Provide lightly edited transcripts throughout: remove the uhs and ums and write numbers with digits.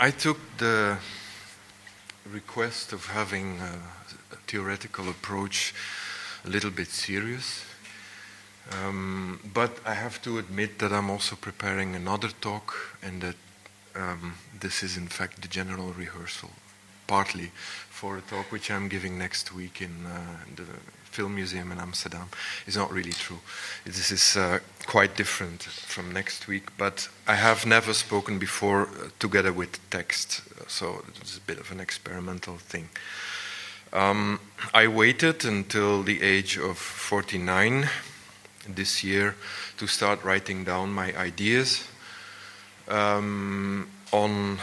I took the request of having a theoretical approach a little bit serious. But I have to admit that I'm also preparing another talk, and that this is in fact the general rehearsal, partly for a talk which I'm giving next week in the Film Museum in Amsterdam. It's not really true. This is quite different from next week, but I have never spoken before together with text, so it's a bit of an experimental thing. I waited until the age of 49 this year to start writing down my ideas on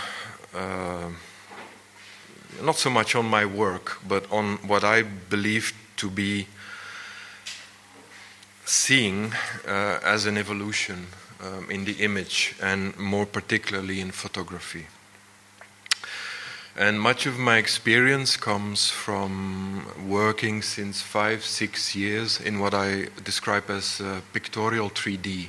not so much on my work, but on what I believed to be seeing as an evolution in the image, and more particularly in photography. And much of my experience comes from working since 5-6 years in what I describe as pictorial 3D.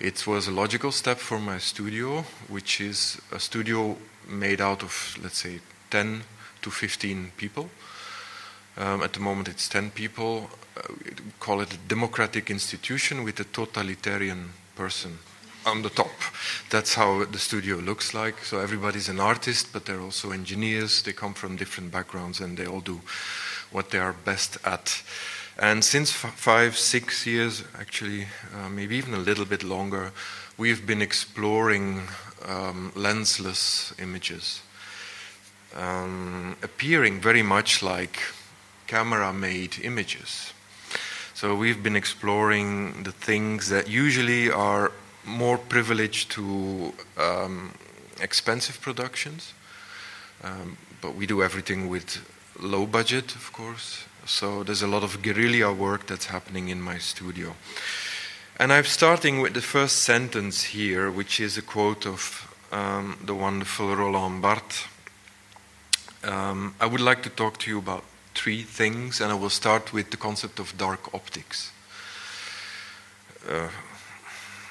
It was a logical step for my studio, which is a studio made out of, let's say, 10 to 15 people. At the moment it's 10 people. We call it a democratic institution with a totalitarian person on the top. That's how the studio looks like. So everybody's an artist, but they're also engineers. They come from different backgrounds, and they all do what they are best at. And since 5-6 years, actually, maybe even a little bit longer, we've been exploring lensless images, appearing very much like camera-made images. So we've been exploring the things that usually are more privileged to expensive productions, but we do everything with low budget, of course. So there's a lot of guerrilla work that's happening in my studio. And I'm starting with the first sentence here, which is a quote of the wonderful Roland Barthes. I would like to talk to you about three things, and I will start with the concept of dark optics.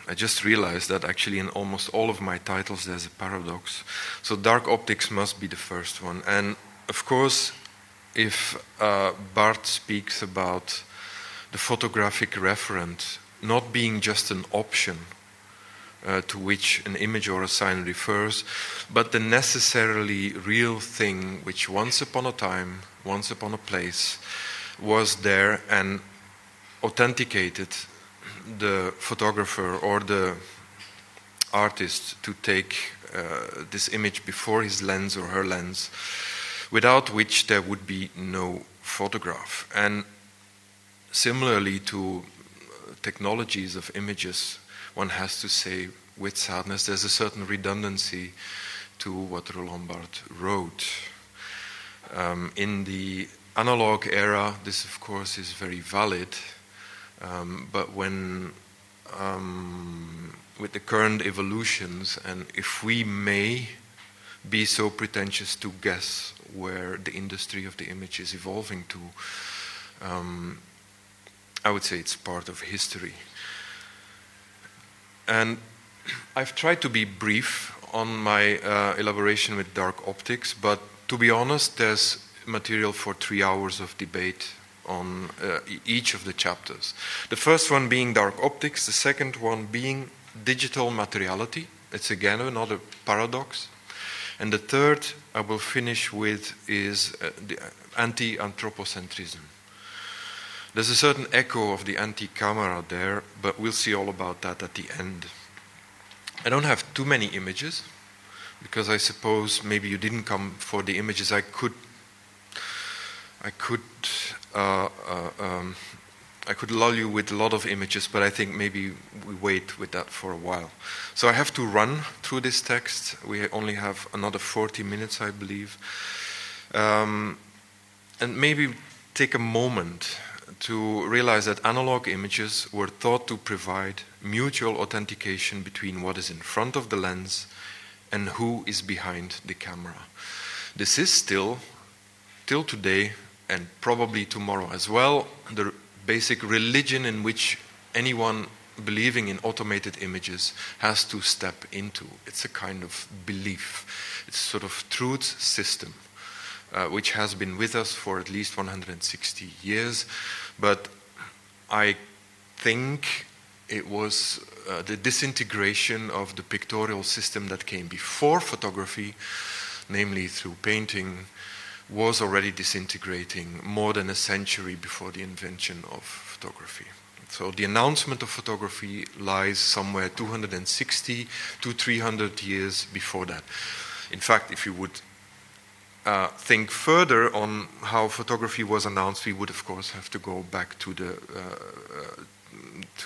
I just realized that actually in almost all of my titles there's a paradox. So dark optics must be the first one. And of course, if Barthes speaks about the photographic referent not being just an option to which an image or a sign refers, but the necessarily real thing which once upon a time, once upon a place, was there and authenticated the photographer or the artist to take this image before his lens or her lens, without which there would be no photograph. And similarly to technologies of images, one has to say with sadness, there's a certain redundancy to what Roland Barthes wrote. In the analog era, this of course is very valid. But when, with the current evolutions, and if we may be so pretentious to guess where the industry of the image is evolving to, I would say it's part of history. And I've tried to be brief on my elaboration with dark optics, but to be honest, there's material for 3 hours of debate on each of the chapters. The first one being dark optics, the second one being digital materiality. It's again another paradox. And the third I will finish with is the anti-anthropocentrism. There's a certain echo of the anti-camera there, but we'll see all about that at the end. I don't have too many images, because I suppose maybe you didn't come for the images. I could lull you with a lot of images, but I think maybe we wait with that for a while. So I have to run through this text. We only have another 40 minutes, I believe. And maybe take a moment to realize that analog images were thought to provide mutual authentication between what is in front of the lens and who is behind the camera. This is still, till today, and probably tomorrow as well, the basic religion in which anyone believing in automated images has to step into. It's a kind of belief. It's sort of truth system, which has been with us for at least 160 years. But I think it was the disintegration of the pictorial system that came before photography, namely through painting, was already disintegrating more than a century before the invention of photography. So the announcement of photography lies somewhere 260 to 300 years before that. In fact, if you would think further on how photography was announced, we would of course have to go back to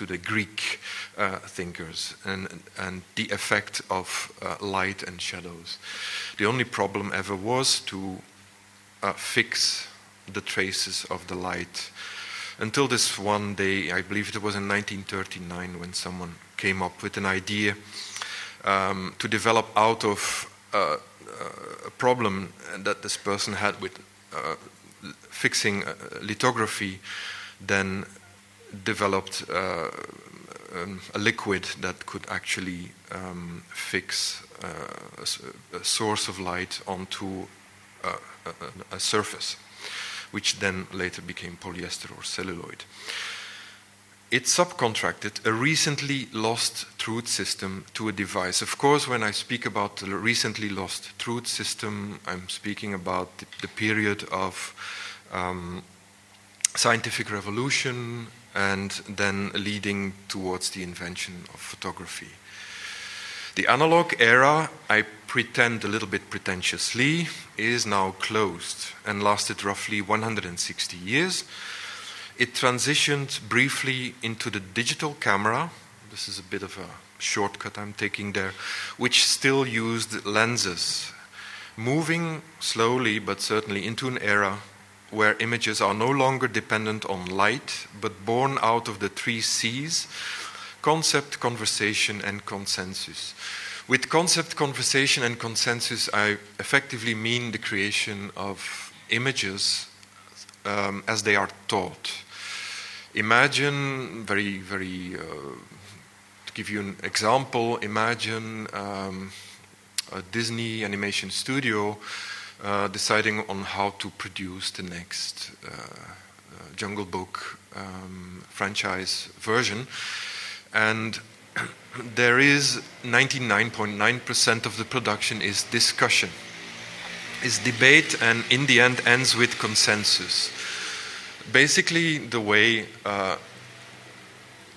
the Greek thinkers and the effect of light and shadows. The only problem ever was to fix the traces of the light. Until this one day, I believe it was in 1939, when someone came up with an idea to develop out of a problem that this person had with fixing lithography, then developed a liquid that could actually fix a source of light onto a surface, which then later became polyester or celluloid. It subcontracted a recently lost truth system to a device. Of course, when I speak about the recently lost truth system, I'm speaking about the period of scientific revolution and then leading towards the invention of photography. The analog era, I pretend a little bit pretentiously, is now closed and lasted roughly 160 years. It transitioned briefly into the digital camera. This is a bit of a shortcut I'm taking there, which still used lenses, moving slowly but certainly into an era where images are no longer dependent on light, but born out of the three C's: concept, conversation, and consensus. With concept, conversation, and consensus, I effectively mean the creation of images as they are taught. Imagine, to give you an example, imagine a Disney animation studio deciding on how to produce the next Jungle Book franchise version. And there is 99.9% of the production is discussion, is debate, and in the end ends with consensus. Basically, the way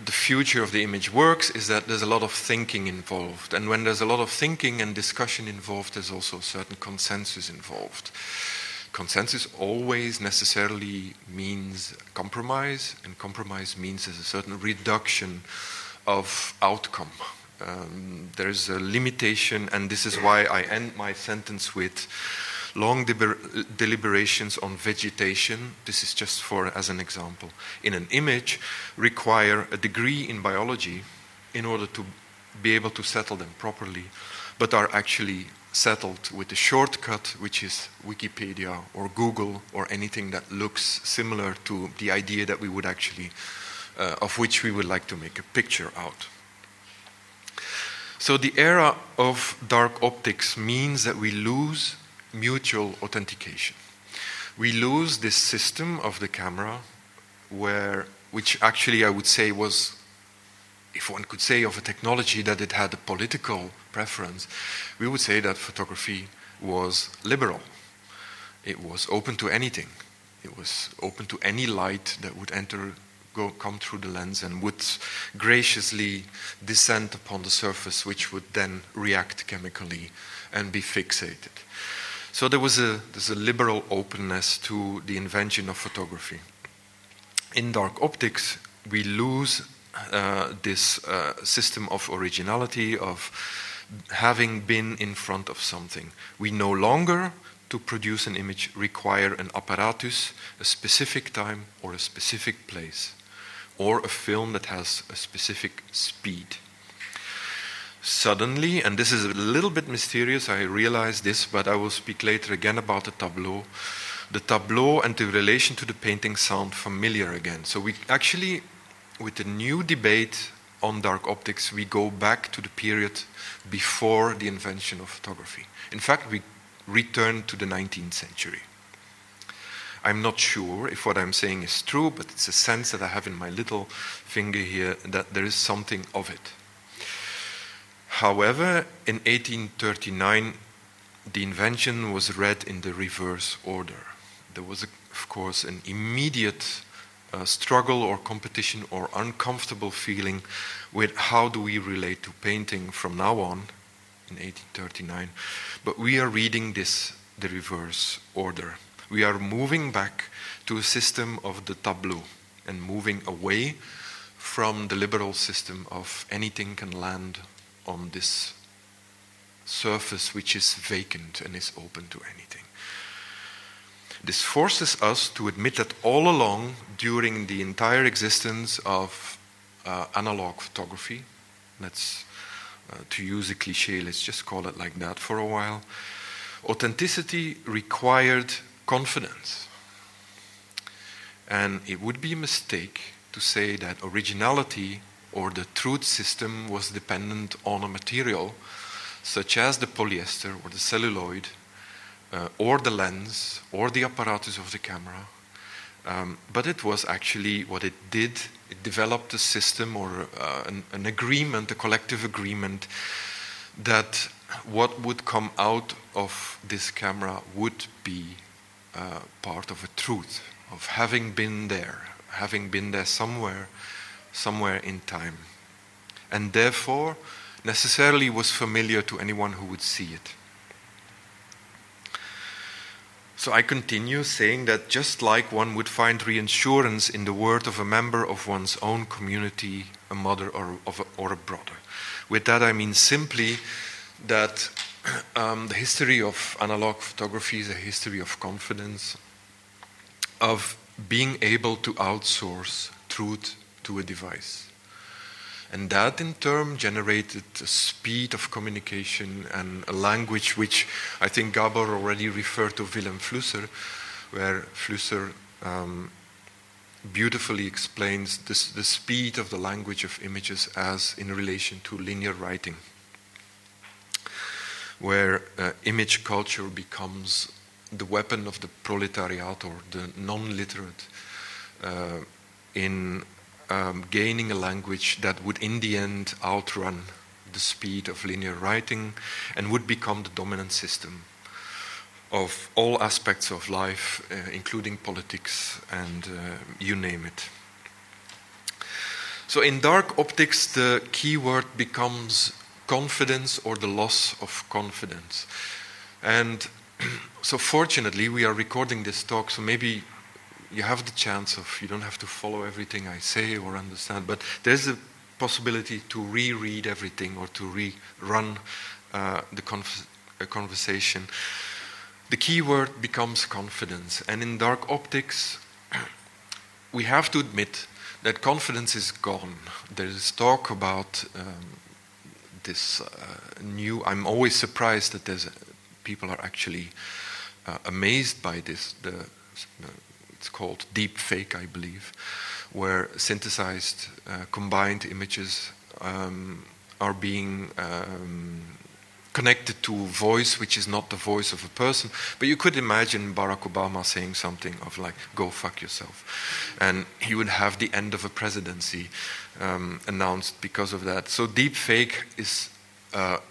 the future of the image works is that there's a lot of thinking involved. And when there's a lot of thinking and discussion involved, there's also a certain consensus involved. Consensus always necessarily means compromise, and compromise means there's a certain reduction of outcome. There's a limitation, and this is why I end my sentence with long deliberations on vegetation. This is just as an example. In an image, require a degree in biology in order to be able to settle them properly, but are actually settled with a shortcut, which is Wikipedia or Google or anything that looks similar to the idea that we would actually, of which we would like to make a picture out. So the era of dark optics means that we lose mutual authentication. We lose this system of the camera, which actually I would say was, if one could say of a technology that it had a political preference, we would say that photography was liberal. It was open to anything. It was open to any light that would come through the lens and would graciously descend upon the surface, which would then react chemically and be fixated. So there's a liberal openness to the invention of photography. In dark optics, we lose this system of originality, of having been in front of something. We no longer, to produce an image, require an apparatus, a specific time or a specific place, or a film that has a specific speed. Suddenly, and this is a little bit mysterious, I realize this, but I will speak later again about the tableau. The tableau and the relation to the painting sound familiar again. So we actually, with the new debate on Dark Optics, we go back to the period before the invention of photography. In fact, we return to the 19th century. I'm not sure if what I'm saying is true, but it's a sense that I have in my little finger here that there is something of it. However, in 1839, the invention was read in the reverse order. There was, of course, an immediate struggle or competition or uncomfortable feeling with how do we relate to painting from now on in 1839. But we are reading this the reverse order. We are moving back to a system of the tableau and moving away from the liberal system of anything can land on this surface which is vacant and is open to anything. This forces us to admit that all along, during the entire existence of analog photography, let's, to use a cliché, let's just call it like that for a while, authenticity required confidence. And it would be a mistake to say that originality or the truth system was dependent on a material such as the polyester or the celluloid or the lens or the apparatus of the camera. But it was actually what it did. It developed a system or an agreement, a collective agreement, that what would come out of this camera would be part of a truth, of having been there somewhere in time. And therefore, necessarily was familiar to anyone who would see it. So I continue saying that just like one would find reassurance in the word of a member of one's own community, a mother or a brother. With that I mean simply that the history of analog photography is a history of confidence, of being able to outsource truth to a device. And that, in turn, generated a speed of communication and a language which I think Gabor already referred to Willem Flusser, where Flusser beautifully explains this, the speed of the language of images as in relation to linear writing, where image culture becomes the weapon of the proletariat or the non-literate in gaining a language that would in the end outrun the speed of linear writing and would become the dominant system of all aspects of life, including politics and you name it. So in Dark Optics, the key word becomes confidence or the loss of confidence. And so fortunately, we are recording this talk, so maybe you have the chance of, you don't have to follow everything I say or understand, but there's a possibility to reread everything or to rerun the conversation. The key word becomes confidence. And in Dark Optics, we have to admit that confidence is gone. There's talk about this new, I'm always surprised that there's people are actually amazed by this, it's called deep fake, I believe, where synthesized, combined images are being connected to voice, which is not the voice of a person. But you could imagine Barack Obama saying something of like, go fuck yourself. And he would have the end of a presidency announced because of that. So deep fake is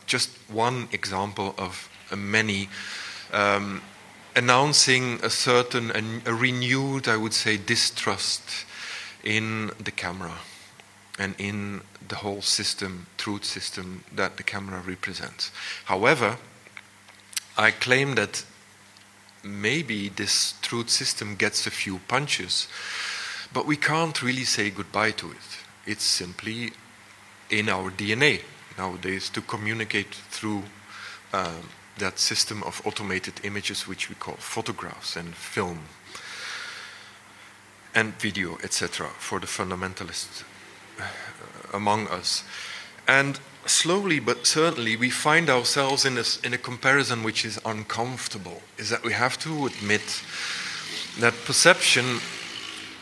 just one example of many announcing a certain and a renewed, I would say, distrust in the camera and in the whole system, truth system that the camera represents. However, I claim that maybe this truth system gets a few punches, but we can't really say goodbye to it. It's simply in our DNA nowadays to communicate through that system of automated images which we call photographs and film and video, etc., for the fundamentalists among us. And slowly but certainly we find ourselves in a comparison which is uncomfortable, is that we have to admit that perception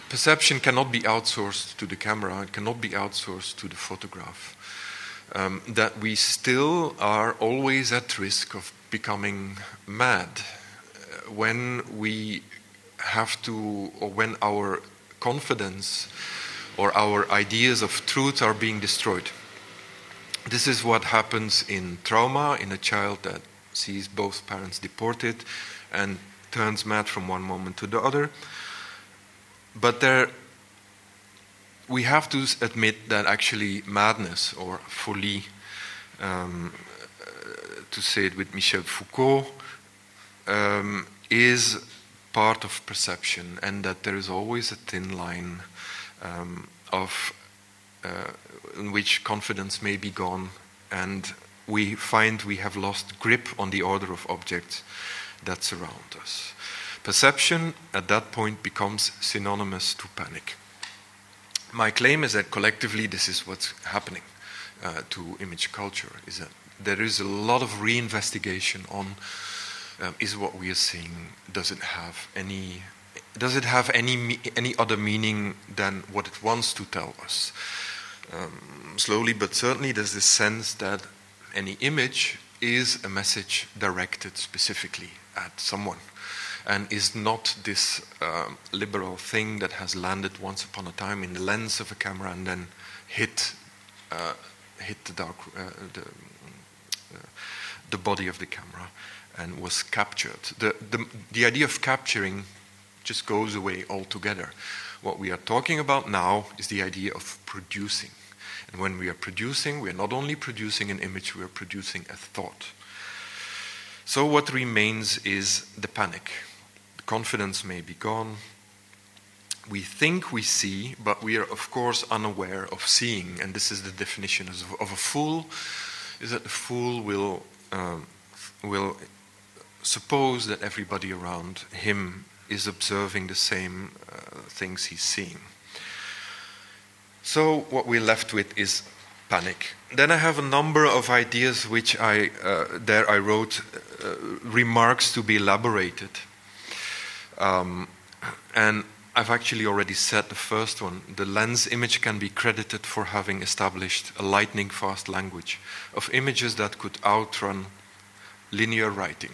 perception cannot be outsourced to the camera, it cannot be outsourced to the photograph. That we still are always at risk of becoming mad when we have to, or when our confidence or our ideas of truth are being destroyed. This is what happens in trauma, in a child that sees both parents deported and turns mad from one moment to the other. But there, we have to admit that actually madness or folie, to say it with Michel Foucault, is part of perception, and that there is always a thin line in which confidence may be gone, and we find we have lost grip on the order of objects that surround us. Perception at that point becomes synonymous to panic. My claim is that collectively this is what's happening to image culture, is that there is a lot of reinvestigation on is what we are seeing, does it have any other meaning than what it wants to tell us? Slowly but certainly there's this sense that any image is a message directed specifically at someone, and is not this liberal thing that has landed once upon a time in the lens of a camera and then hit the body of the camera and was captured. The idea of capturing just goes away altogether. What we are talking about now is the idea of producing. And when we are producing, we are not only producing an image, we are producing a thought. So what remains is the panic. The confidence may be gone. We think we see, but we are of course unaware of seeing. And this is the definition of a fool, is that the fool will suppose that everybody around him is observing the same things he's seeing. So what we're left with is panic. Then I have a number of ideas which I wrote remarks to be elaborated. And I've actually already said the first one. The lens image can be credited for having established a lightning-fast language of images that could outrun linear writing.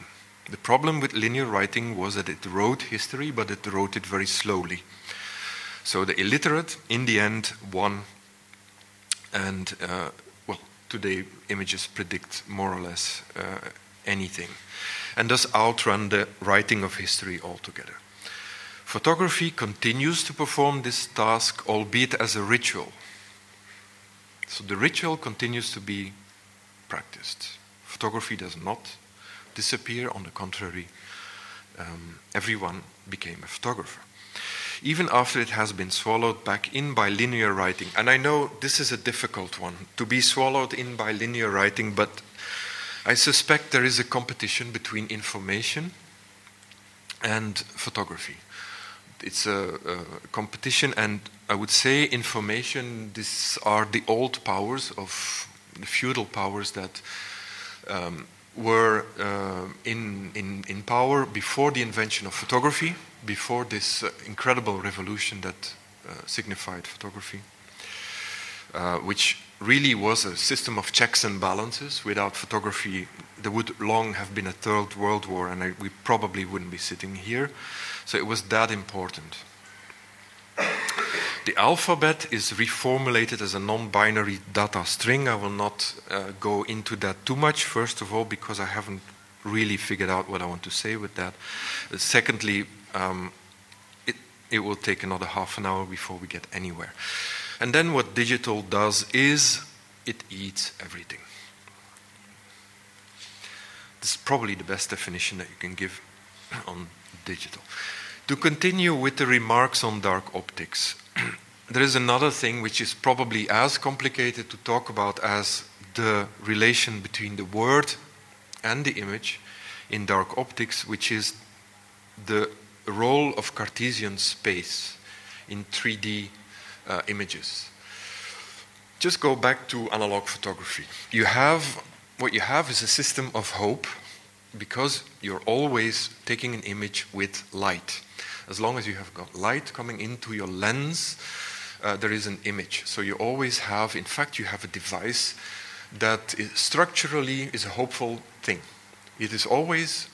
The problem with linear writing was that it wrote history, but it wrote it very slowly. So the illiterate, in the end, won. And, well, today images predict more or less anything, and thus outrun the writing of history altogether. Photography continues to perform this task, albeit as a ritual. So the ritual continues to be practiced. Photography does not disappear. On the contrary, everyone became a photographer, even after it has been swallowed back in by linear writing. And I know this is a difficult one, to be swallowed in by linear writing, but I suspect there is a competition between information and photography. It's a competition, and I would say information, these are the old powers of the feudal powers that were in power before the invention of photography, before this incredible revolution that signified photography, which really was a system of checks and balances. Without photography, there would long have been a Third World War, and we probably wouldn't be sitting here. So it was that important. The alphabet is reformulated as a non-binary data string. I will not go into that too much, first of all, because I haven't really figured out what I want to say with that. Secondly, it will take another half an hour before we get anywhere. And then what digital does is it eats everything. This is probably the best definition that you can give on digital. To continue with the remarks on dark optics, there is another thing which is probably as complicated to talk about as the relation between the word and the image in dark optics, which is the role of Cartesian space in 3D images. Just go back to analog photography. What you have is a system of hope, because you're always taking an image with light. as long as you have got light coming into your lens, there is an image. So you always have, in fact, you have a device that is structurally is a hopeful thing. It is always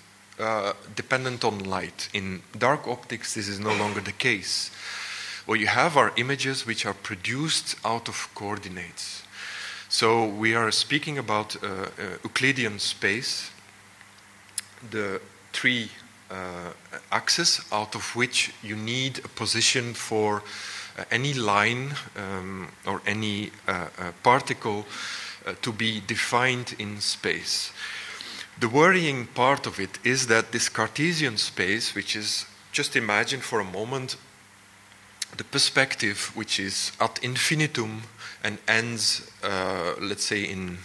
dependent on light. In dark optics, this is no longer the case. What you have are images which are produced out of coordinates. So we are speaking about Euclidean space, the three axes out of which you need a position for any line or any particle to be defined in space. The worrying part of it is that this Cartesian space, which is, just imagine for a moment, the perspective which is ad infinitum and ends, let's say, in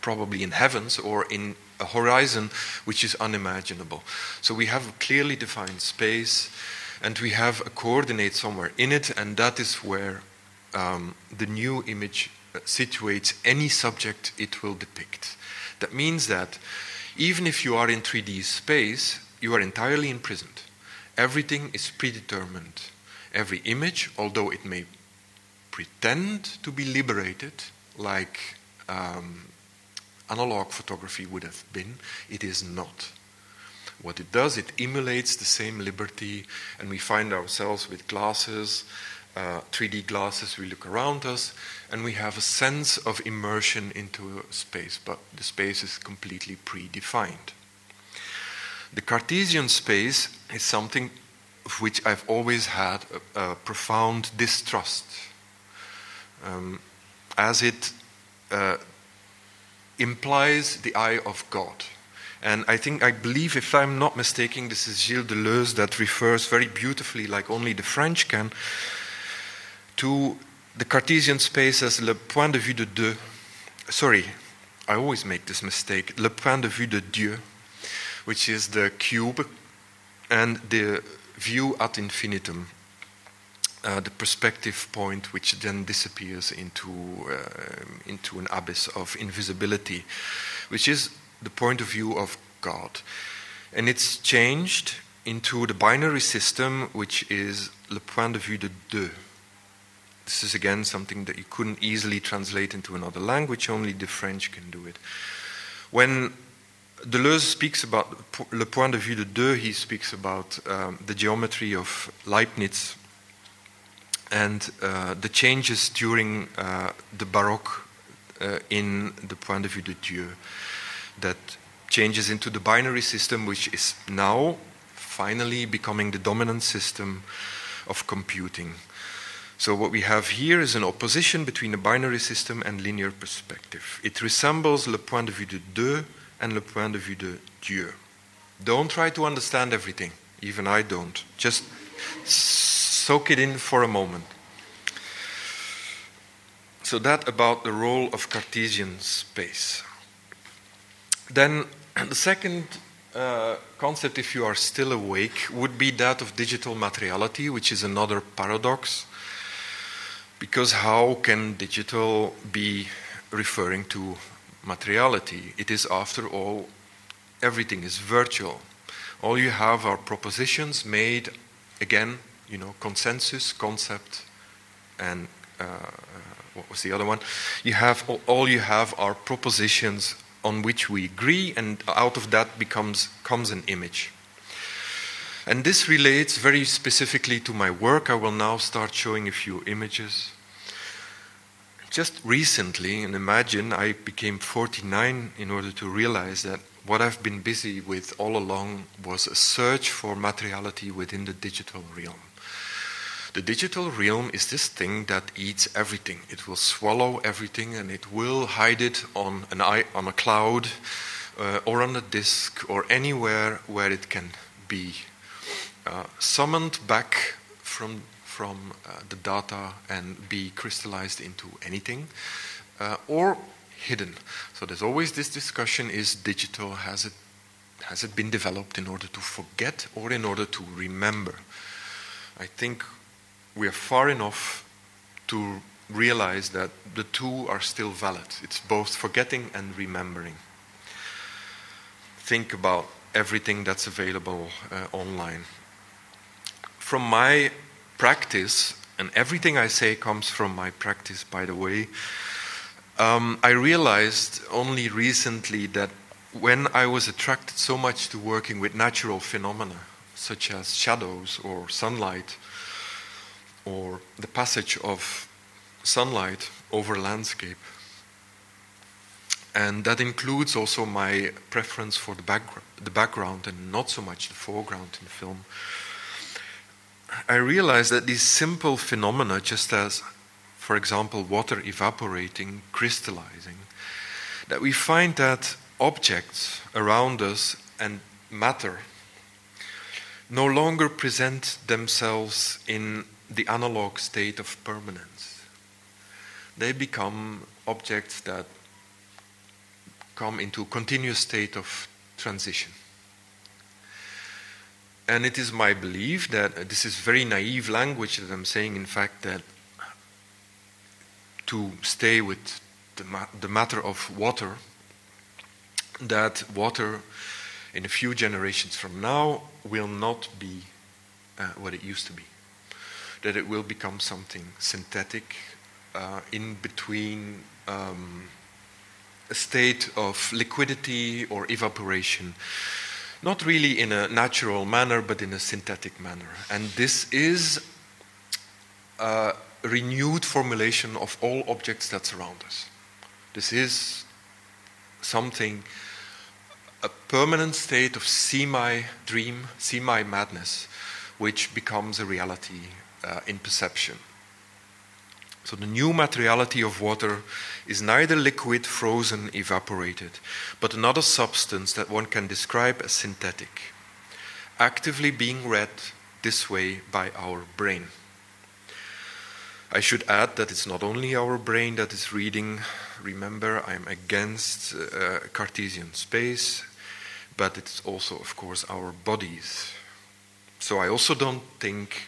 probably in heavens or in a horizon which is unimaginable. So we have a clearly defined space and we have a coordinate somewhere in it, and that is where the new image situates any subject it will depict. That means that even if you are in 3D space, you are entirely imprisoned. Everything is predetermined. Every image, although it may pretend to be liberated, like analog photography would have been, it is not. What it does, it emulates the same liberty, and we find ourselves with glasses, 3D glasses, we look around us, and we have a sense of immersion into a space, but the space is completely predefined. The Cartesian space is something of which I've always had a profound distrust, as it implies the eye of God. And I believe, if I'm not mistaken, this is Gilles Deleuze that refers very beautifully, like only the French can, to the Cartesian space as le point de vue de Dieu. Sorry, I always make this mistake. Le point de vue de Dieu, which is the cube, and the view ad infinitum, the perspective point, which then disappears into an abyss of invisibility, which is the point of view of God. And it's changed into the binary system, which is le point de vue de Dieu. This is again something that you couldn't easily translate into another language, only the French can do it. When Deleuze speaks about le point de vue de Dieu, he speaks about the geometry of Leibniz and the changes during the Baroque in the point de vue de Dieu that changes into the binary system, which is now finally becoming the dominant system of computing. So what we have here is an opposition between a binary system and linear perspective. It resembles le point de vue de Dieu and le point de vue de Dieu. Don't try to understand everything, even I don't. Just soak it in for a moment. So that about the role of Cartesian space. Then the second concept, if you are still awake, would be that of digital materiality, which is another paradox, because how can digital be referring to materiality? It is, after all, everything is virtual. All you have are propositions made, again, you know, consensus, concept, and what was the other one? You have all you have are propositions on which we agree, and out of that comes an image. And this relates very specifically to my work. I will now start showing a few images. Just recently, and imagine, I became 49 in order to realize that what I've been busy with all along was a search for materiality within the digital realm. The digital realm is this thing that eats everything. It will swallow everything, and it will hide it on a cloud or on a disk or anywhere where it can be summoned back from the data and be crystallized into anything or hidden. So there's always this discussion, is digital, has it been developed in order to forget or in order to remember? I think we are far enough to realize that the two are still valid. It's both forgetting and remembering. Think about everything that's available online. From my practice, and everything I say comes from my practice, by the way, I realized only recently that when I was attracted so much to working with natural phenomena, such as shadows or sunlight, or the passage of sunlight over landscape, and that includes also my preference for the background and not so much the foreground in film, I realized that these simple phenomena, just as, for example, water evaporating, crystallizing, that we find that objects around us and matter no longer present themselves in the analog state of permanence. They become objects that come into a continuous state of transition. And it is my belief that this is very naive language that I'm saying, in fact, that to stay with the matter of water, that water in a few generations from now will not be what it used to be. That it will become something synthetic in between a state of liquidity or evaporation. Not really in a natural manner, but in a synthetic manner. And this is a renewed formulation of all objects that surround us. This is something, a permanent state of semi-dream, semi-madness, which becomes a reality in perception. So the new materiality of water is neither liquid, frozen, evaporated, but another substance that one can describe as synthetic, actively being read this way by our brain. I should add that it's not only our brain that is reading. Remember, I'm against Cartesian space, but it's also, of course, our bodies. So I also don't think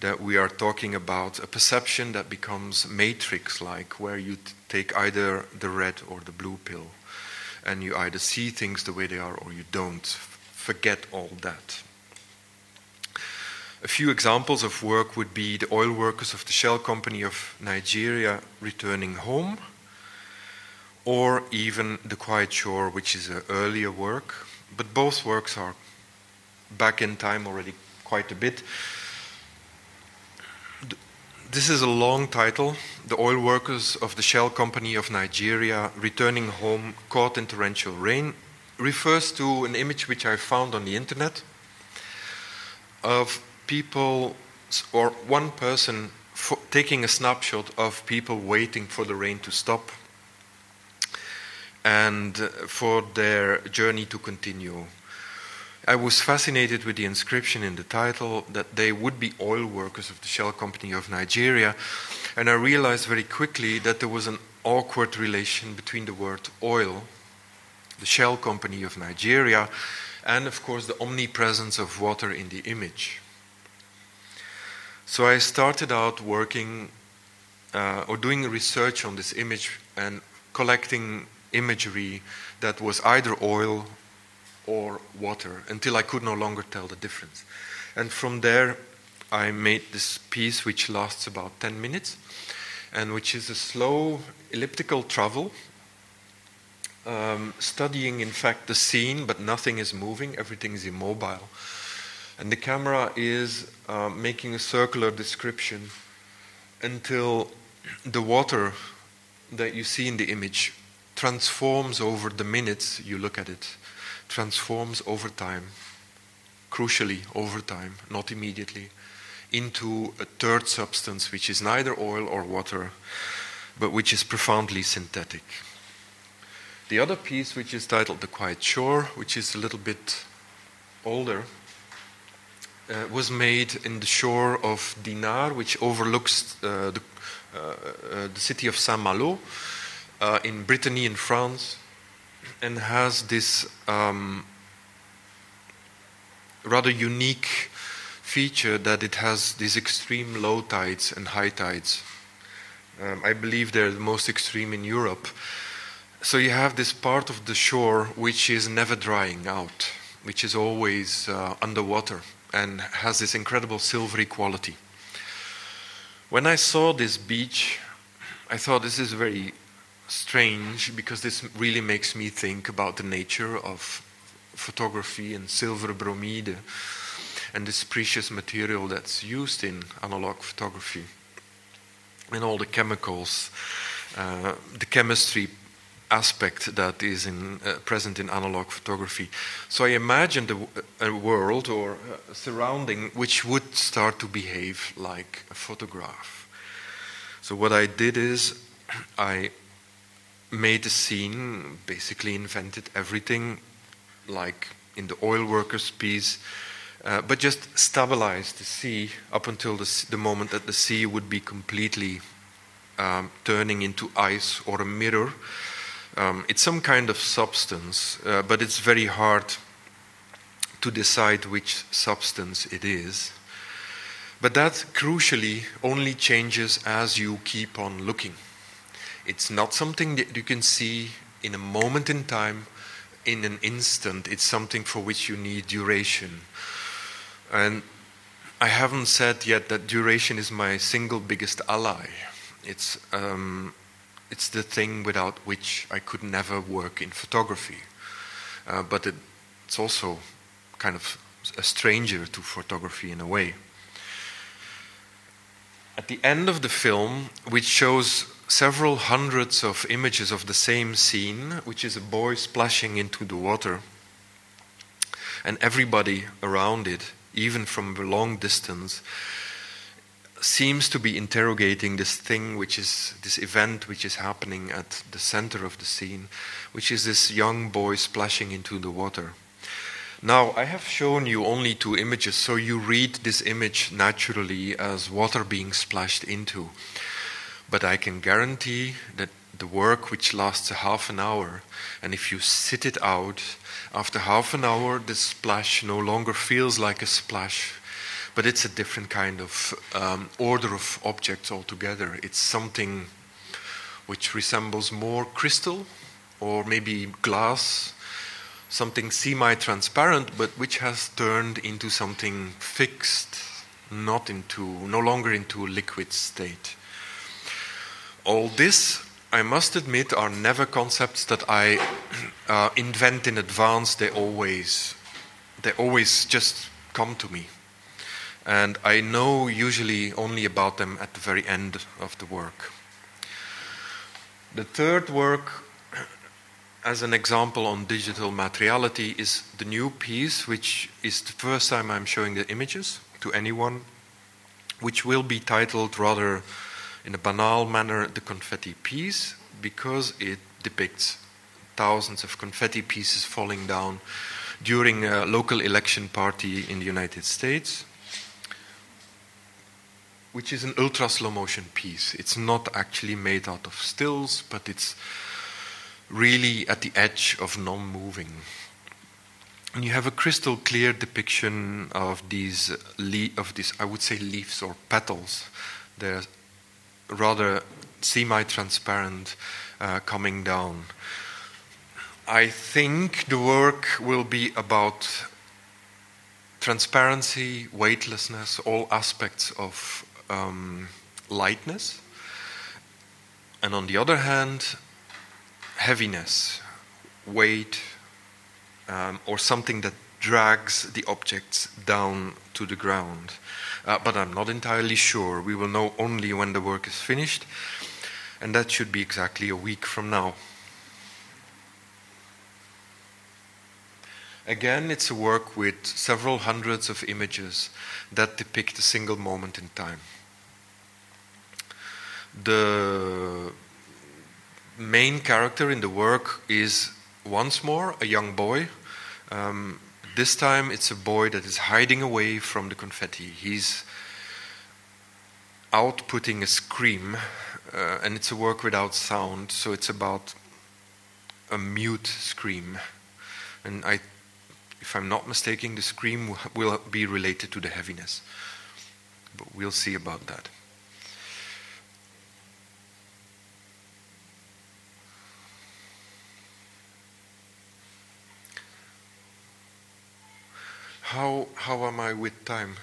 that we are talking about a perception that becomes matrix-like, where you take either the red or the blue pill, and you either see things the way they are or you don't. Forget all that. A few examples of work would be the oil workers of the Shell Company of Nigeria returning home, or even The Quiet Shore, which is an earlier work. But both works are back in time already quite a bit. This is a long title, The Oil Workers of the Shell Company of Nigeria Returning Home Caught in Torrential Rain, refers to an image which I found on the internet of people, or one person taking a snapshot of people waiting for the rain to stop and for their journey to continue. I was fascinated with the inscription in the title that they would be oil workers of the Shell Company of Nigeria, and I realized very quickly that there was an awkward relation between the word oil, the Shell Company of Nigeria, and of course the omnipresence of water in the image. So I started out working or doing research on this image and collecting imagery that was either oil or water, until I could no longer tell the difference. And from there, I made this piece which lasts about 10 minutes, and which is a slow elliptical travel, studying, in fact, the scene, but nothing is moving, everything is immobile. And the camera is making a circular description until the water that you see in the image transforms over the minutes you look at it. Transforms over time, crucially over time, not immediately, into a third substance which is neither oil or water, but which is profoundly synthetic. The other piece, which is titled The Quiet Shore, which is a little bit older, was made in the shore of Dinard, which overlooks the city of Saint-Malo in Brittany in France, and has this rather unique feature that it has these extreme low tides and high tides. I believe they're the most extreme in Europe. So you have this part of the shore which is never drying out, which is always underwater and has this incredible silvery quality. When I saw this beach, I thought this is very strange because this really makes me think about the nature of photography and silver bromide and this precious material that's used in analog photography and all the chemicals, the chemistry aspect that is present in analog photography. So I imagined a world or a surrounding which would start to behave like a photograph. So what I did is I made a scene, basically invented everything like in the Oil Workers piece, but just stabilized the sea up until the moment that the sea would be completely turning into ice or a mirror. It's some kind of substance, but it's very hard to decide which substance it is. But that crucially only changes as you keep on looking. It's not something that you can see in a moment in time, in an instant. It's something for which you need duration. And I haven't said yet that duration is my single biggest ally. It's the thing without which I could never work in photography. But it's also kind of a stranger to photography in a way. At the end of the film, which shows several hundreds of images of the same scene, which is a boy splashing into the water, and everybody around it, even from a long distance, seems to be interrogating this thing, which is this event which is happening at the center of the scene, which is this young boy splashing into the water. Now, I have shown you only two images, so you read this image naturally as water being splashed into. But I can guarantee that the work, which lasts a half an hour, and if you sit it out, after half an hour, the splash no longer feels like a splash. But it's a different kind of order of objects altogether. It's something which resembles more crystal or maybe glass, something semi-transparent, but which has turned into something fixed, no longer into a liquid state. All this, I must admit, are never concepts that I invent in advance. They always just come to me. And I know usually only about them at the very end of the work. The third work, as an example on digital materiality, is the new piece, which is the first time I'm showing the images to anyone, which will be titled rather in a banal manner, The Confetti Piece, because it depicts thousands of confetti pieces falling down during a local election party in the United States, which is an ultra slow motion piece. It's not actually made out of stills, but it's really at the edge of non-moving. And you have a crystal clear depiction of these, I would say, leaves or petals. They're rather semi-transparent, coming down. I think the work will be about transparency, weightlessness, all aspects of lightness, and on the other hand, heaviness, weight, or something that drags the objects down to the ground. But I'm not entirely sure. We will know only when the work is finished, and that should be exactly a week from now. Again, it's a work with several hundreds of images that depict a single moment in time. The main character in the work is once more a young boy. This time it's a boy that is hiding away from the confetti. He's outputting a scream, and it's a work without sound, so it's about a mute scream. And if I'm not mistaken, the scream will be related to the heaviness. But we'll see about that. How am I with time?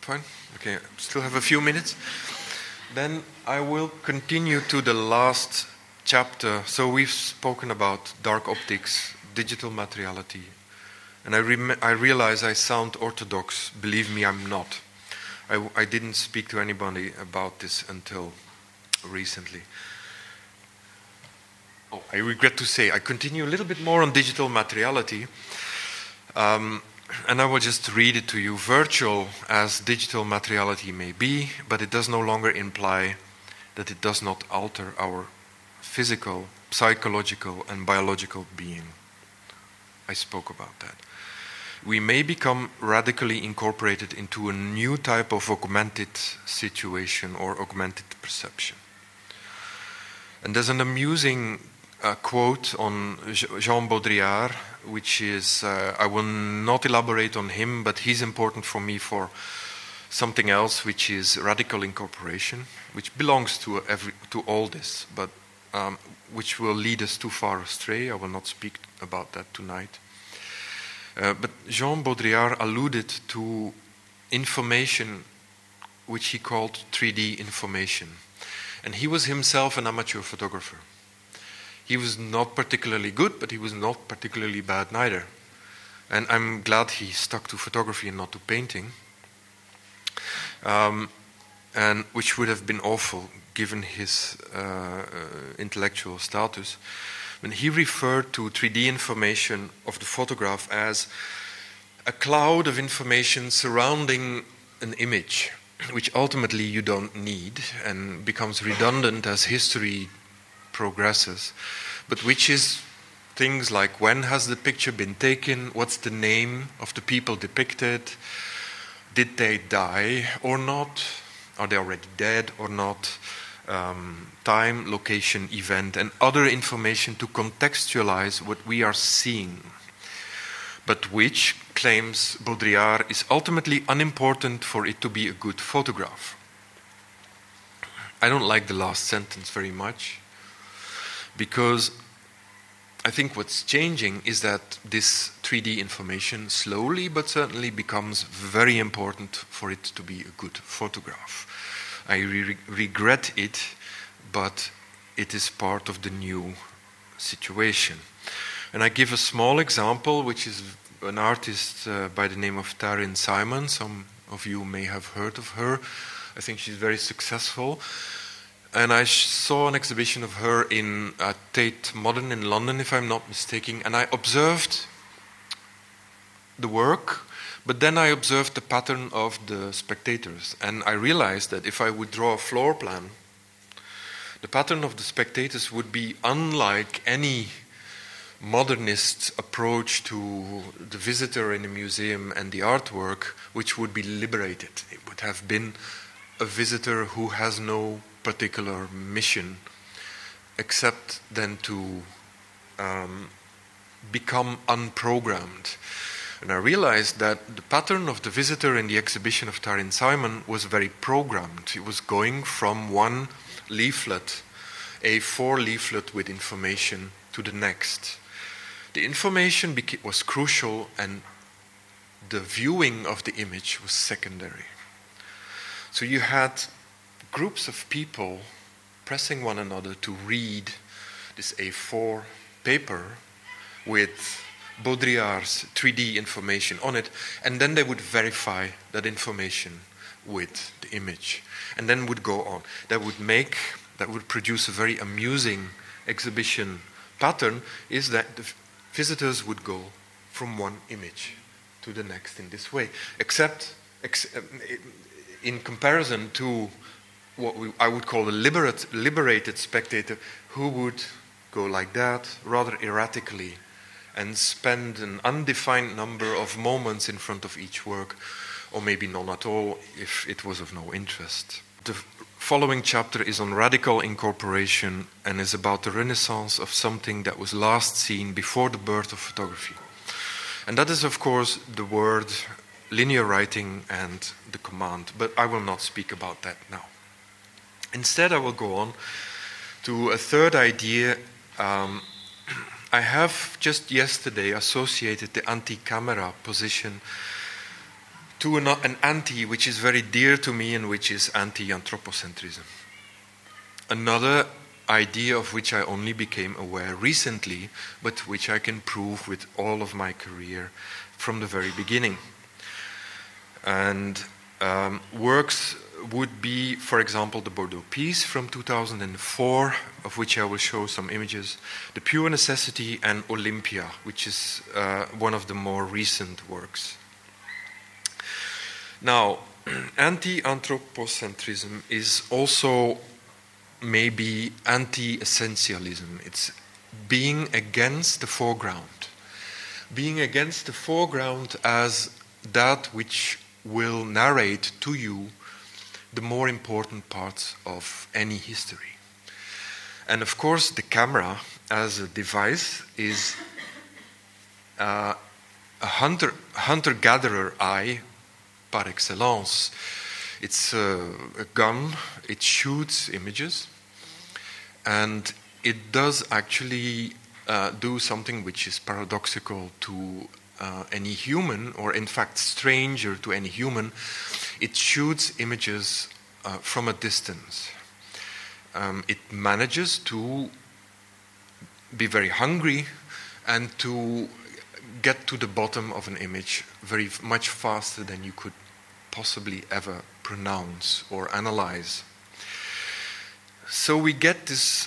Fine? Okay, still have a few minutes. Then I will continue to the last chapter. So we've spoken about dark optics, digital materiality. And I realize I sound orthodox. Believe me, I'm not. I didn't speak to anybody about this until recently. Oh, I regret to say, I continue a little bit more on digital materiality. And I will just read it to you. Virtual as digital materiality may be, but it does no longer imply that it does not alter our physical, psychological, and biological being. I spoke about that. We may become radically incorporated into a new type of augmented situation or augmented perception. And there's an amusing quote on Jean Baudrillard, which is, I will not elaborate on him, but he's important for me for something else, which is radical incorporation, which belongs to all this, but which will lead us too far astray. I will not speak about that tonight. But Jean Baudrillard alluded to information which he called 3D information. And he was himself an amateur photographer. He was not particularly good, but he was not particularly bad neither. And I'm glad he stuck to photography and not to painting, and which would have been awful given his intellectual status. And he referred to 3D information of the photograph as a cloud of information surrounding an image, which ultimately you don't need and becomes redundant as history progresses, but which is things like when has the picture been taken, what's the name of the people depicted, did they die or not, are they already dead or not, time, location, event, and other information to contextualize what we are seeing, but which, claims Baudrillard, is ultimately unimportant for it to be a good photograph. I don't like the last sentence very much, because I think what's changing is that this 3D information slowly but certainly becomes very important for it to be a good photograph. I regret it, but it is part of the new situation. And I give a small example, which is an artist by the name of Taryn Simon. Some of you may have heard of her. I think she's very successful. And I saw an exhibition of her in Tate Modern in London, if I'm not mistaken. And I observed the work. But then I observed the pattern of the spectators, and I realized that if I would draw a floor plan, the pattern of the spectators would be unlike any modernist approach to the visitor in a museum and the artwork, which would be liberated. It would have been a visitor who has no particular mission, except then to become unprogrammed. And I realized that the pattern of the visitor in the exhibition of Taryn Simon was very programmed. It was going from one leaflet, A4 leaflet with information, to the next. The information was crucial, and the viewing of the image was secondary. So you had groups of people pressing one another to read this A4 paper with Baudrillard's 3D information on it, and then they would verify that information with the image, and then would go on. That would produce a very amusing exhibition pattern, is that the visitors would go from one image to the next in this way, except in comparison to what I would call a liberated spectator, who would go like that, rather erratically, and spend an undefined number of moments in front of each work, or maybe none at all if it was of no interest. The following chapter is on radical incorporation and is about the renaissance of something that was last seen before the birth of photography. And that is, of course, the word linear writing and the command, but I will not speak about that now. Instead, I will go on to a third idea I have just yesterday associated the anti-camera position to an anti which is very dear to me and which is anti-anthropocentrism. Another idea of which I only became aware recently, but which I can prove with all of my career from the very beginning. And works would be, for example, the Bordeaux Piece from 2004, of which I will show some images, The Pure Necessity, and Olympia, which is one of the more recent works. Now, anti-anthropocentrism is also maybe anti-essentialism. It's being against the foreground. Being against the foreground as that which will narrate to you the more important parts of any history. And of course, the camera as a device is a hunter-gatherer eye par excellence. It's a gun, it shoots images, and it does actually do something which is paradoxical to any human, or in fact stranger to any human. It shoots images from a distance. It manages to be very hungry and to get to the bottom of an image very much faster than you could possibly ever pronounce or analyze. So we get this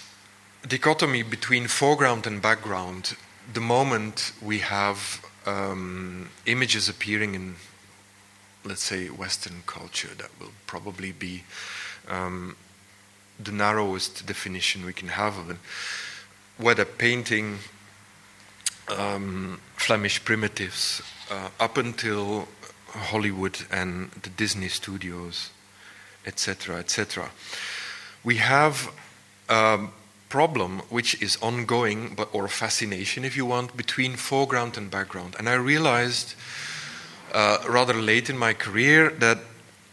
dichotomy between foreground and background the moment we have images appearing in, let's say, Western culture. That will probably be the narrowest definition we can have of it. Whether painting, Flemish primitives, up until Hollywood and the Disney studios, etc., etc. We have problem which is ongoing, but or fascination, if you want, between foreground and background. And I realized rather late in my career that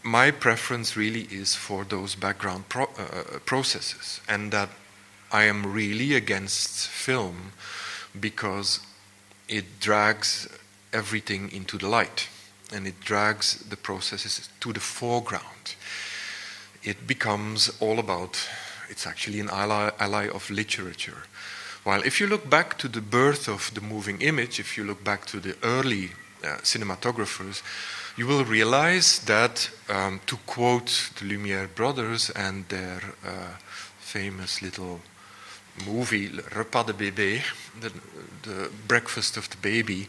my preference really is for those background processes, and that I am really against film because it drags everything into the light and it drags the processes to the foreground. It becomes all about... It's actually an ally of literature. While if you look back to the birth of the moving image, if you look back to the early cinematographers, you will realize that, to quote the Lumière brothers and their famous little movie, Le Repas de Bébé, the breakfast of the baby,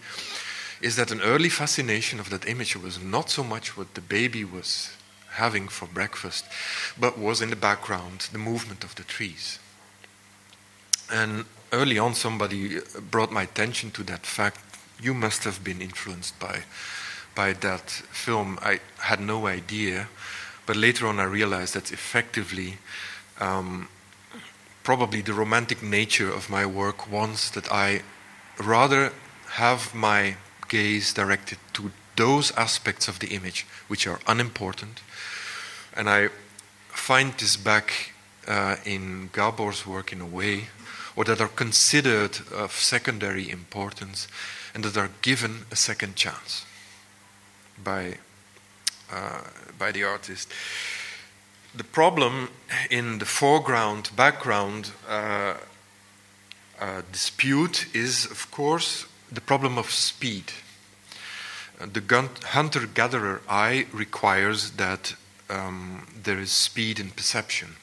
is that an early fascination of that image was not so much what the baby was having for breakfast, but was in the background the movement of the trees. And early on, somebody brought my attention to that fact. You must have been influenced by that film. I had no idea, but later on I realized that's effectively probably the romantic nature of my work wants that I rather have my gaze directed to those aspects of the image which are unimportant. And I find this back in Gabor's work in a way, or that are considered of secondary importance and that are given a second chance by the artist. The problem in the foreground-background dispute is, of course, the problem of speed. The hunter-gatherer eye requires that there is speed in perception.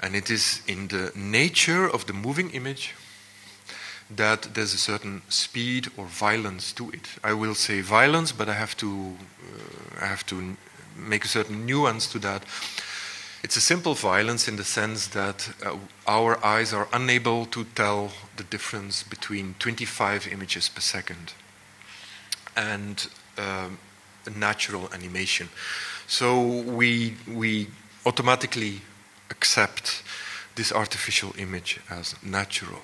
And it is in the nature of the moving image that there's a certain speed or violence to it. I will say violence, but I have to make a certain nuance to that. It's a simple violence in the sense that our eyes are unable to tell the difference between 25 images per second and natural animation. So we automatically accept this artificial image as natural.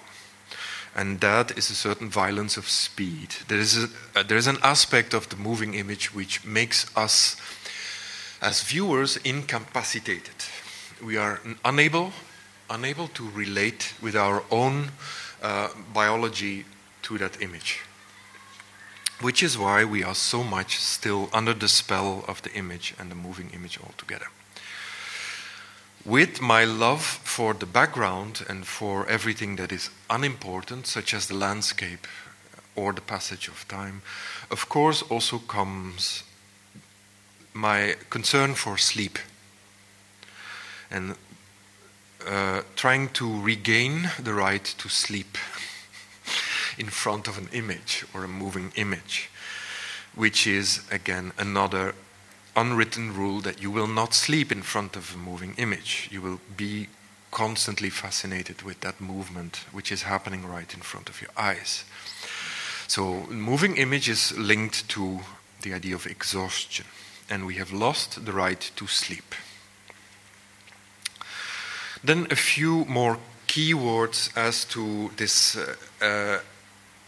And that is a certain violence of speed. There is an aspect of the moving image which makes us, as viewers, incapacitated. We are unable to relate with our own biology to that image. Which is why we are so much still under the spell of the image and the moving image altogether. With my love for the background and for everything that is unimportant, such as the landscape or the passage of time, of course also comes my concern for sleep and trying to regain the right to sleep in front of an image or a moving image, which is again another unwritten rule that you will not sleep in front of a moving image. You will be constantly fascinated with that movement which is happening right in front of your eyes. So moving image is linked to the idea of exhaustion, and we have lost the right to sleep. Then a few more keywords as to this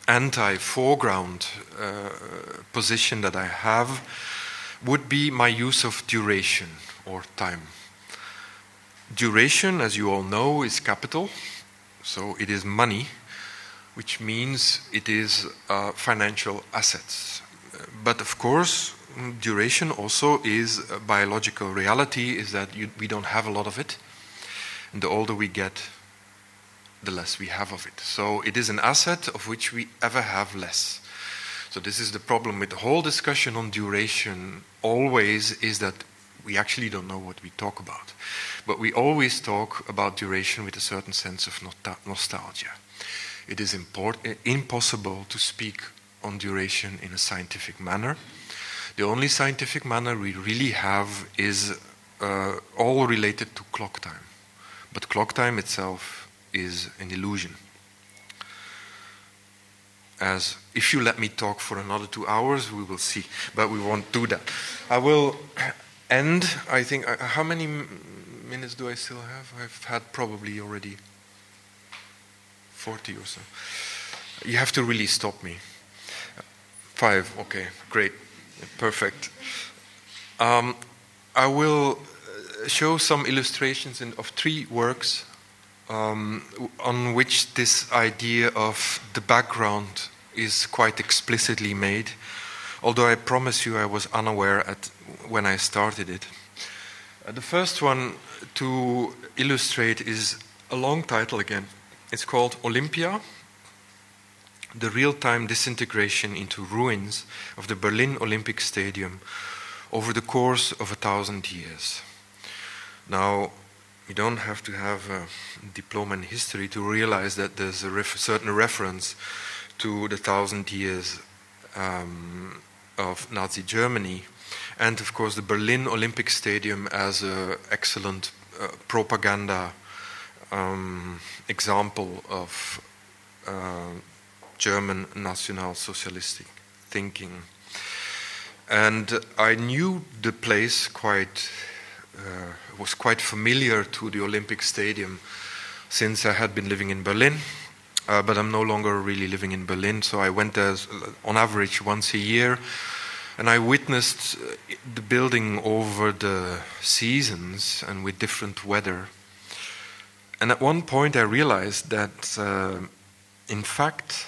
anti-foreground position that I have would be my use of duration or time. Duration, as you all know, is capital, so it is money, which means it is financial assets. But of course, duration also is a biological reality, is that we don't have a lot of it. And the older we get, the less we have of it. So it is an asset of which we ever have less. So this is the problem with the whole discussion on duration always, is that we actually don't know what we talk about. But we always talk about duration with a certain sense of nostalgia. It is impossible to speak on duration in a scientific manner. The only scientific manner we really have is all related to clock time. But clock time itself is an illusion. As if you let me talk for another 2 hours, we will see. But we won't do that. I will end, I think. How many minutes do I still have? I've had probably already 40 or so. You have to really stop me. 5, okay, great, perfect. I will show some illustrations of 3 works on which this idea of the background is quite explicitly made, although I promise you I was unaware when I started it. The first one to illustrate is a long title again. It's called Olympia, the real-time disintegration into ruins of the Berlin Olympic Stadium over the course of 1,000 years. Now, you don't have to have a diploma in history to realize that there's a certain reference to the 1,000 years of Nazi Germany, and of course the Berlin Olympic Stadium as an excellent propaganda example of German National Socialistic thinking. And I knew the place quite, was quite familiar to the Olympic Stadium since I had been living in Berlin, but I'm no longer really living in Berlin, so I went there on average once a year, and I witnessed the building over the seasons and with different weather. And at one point I realized that, in fact,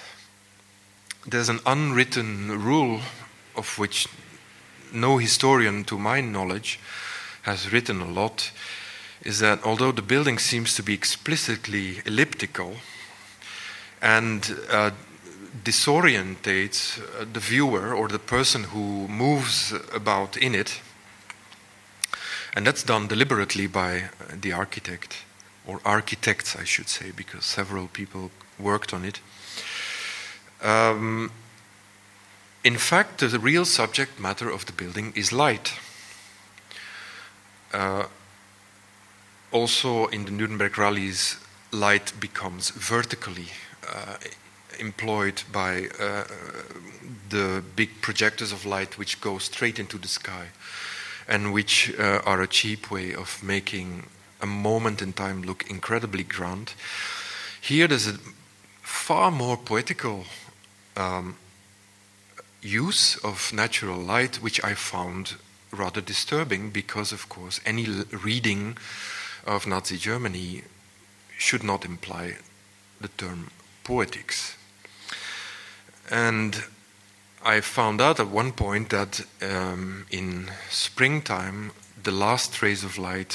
there's an unwritten rule of which no historian, to my knowledge, has written a lot, is that although the building seems to be explicitly elliptical and disorientates the viewer or the person who moves about in it, and that's done deliberately by the architect, or architects, I should say, because several people worked on it. In fact, the real subject matter of the building is light. Also, in the Nuremberg rallies, light becomes vertically employed by the big projectors of light which go straight into the sky, and which are a cheap way of making a moment in time look incredibly grand. Here there's a far more poetical use of natural light, which I found rather disturbing, because of course any reading of Nazi Germany should not imply the term poetics. And I found out at one point that in springtime, the last rays of light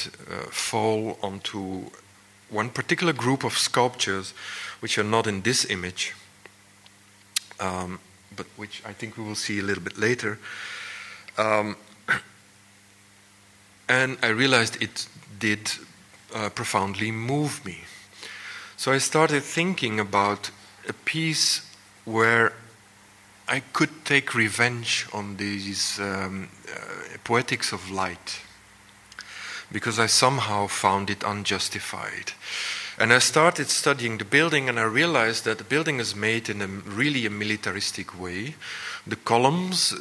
fall onto one particular group of sculptures which are not in this image, but which I think we will see a little bit later. And I realized it did profoundly move me. So I started thinking about a piece where I could take revenge on these poetics of light, because I somehow found it unjustified. And I started studying the building, and I realized that the building is made in a really militaristic way. The columns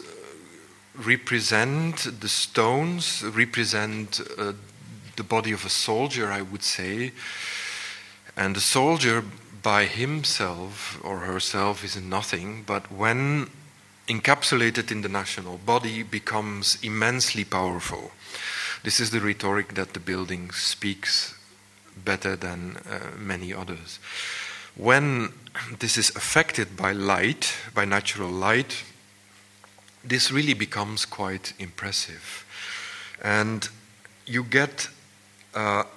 represent, the stones represent the body of a soldier, I would say. And the soldier by himself or herself is nothing, but when encapsulated in the national body becomes immensely powerful. This is the rhetoric that the building speaks better than many others. When this is affected by light, by natural light, this really becomes quite impressive. And you get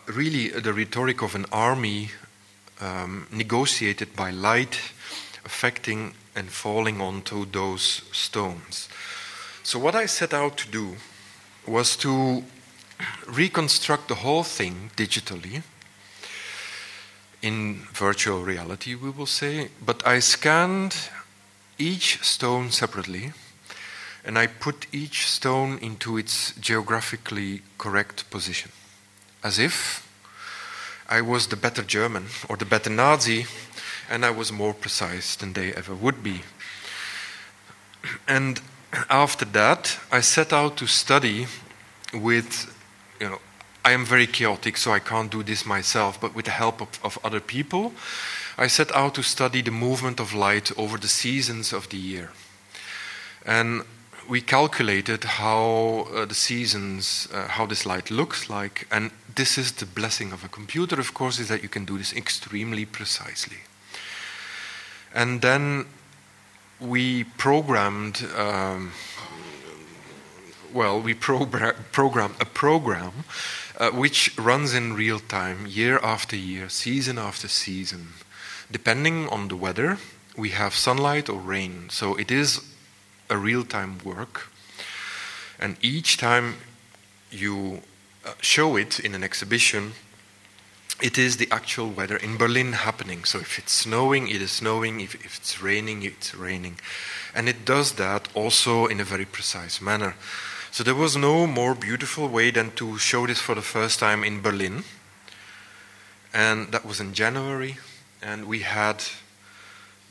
really the rhetoric of an army negotiated by light, affecting and falling onto those stones. So what I set out to do was to reconstruct the whole thing digitally, in virtual reality, we will say, but I scanned each stone separately, and I put each stone into its geographically correct position, as if I was the better German or the better Nazi, and I was more precise than they ever would be. And after that, I set out to study with, you know, I am very chaotic, so I can't do this myself, but with the help of other people, I set out to study the movement of light over the seasons of the year. And we calculated how the seasons, how this light looks like, and this is the blessing of a computer, of course, is that you can do this extremely precisely. And then we programmed, we programmed a program which runs in real time, year after year, season after season. Depending on the weather, we have sunlight or rain, so it is a real-time work, and each time you show it in an exhibition, it is the actual weather in Berlin happening. So if it's snowing, it is snowing, if it's raining, it's raining. And it does that also in a very precise manner. So there was no more beautiful way than to show this for the first time in Berlin, and that was in January, and we had,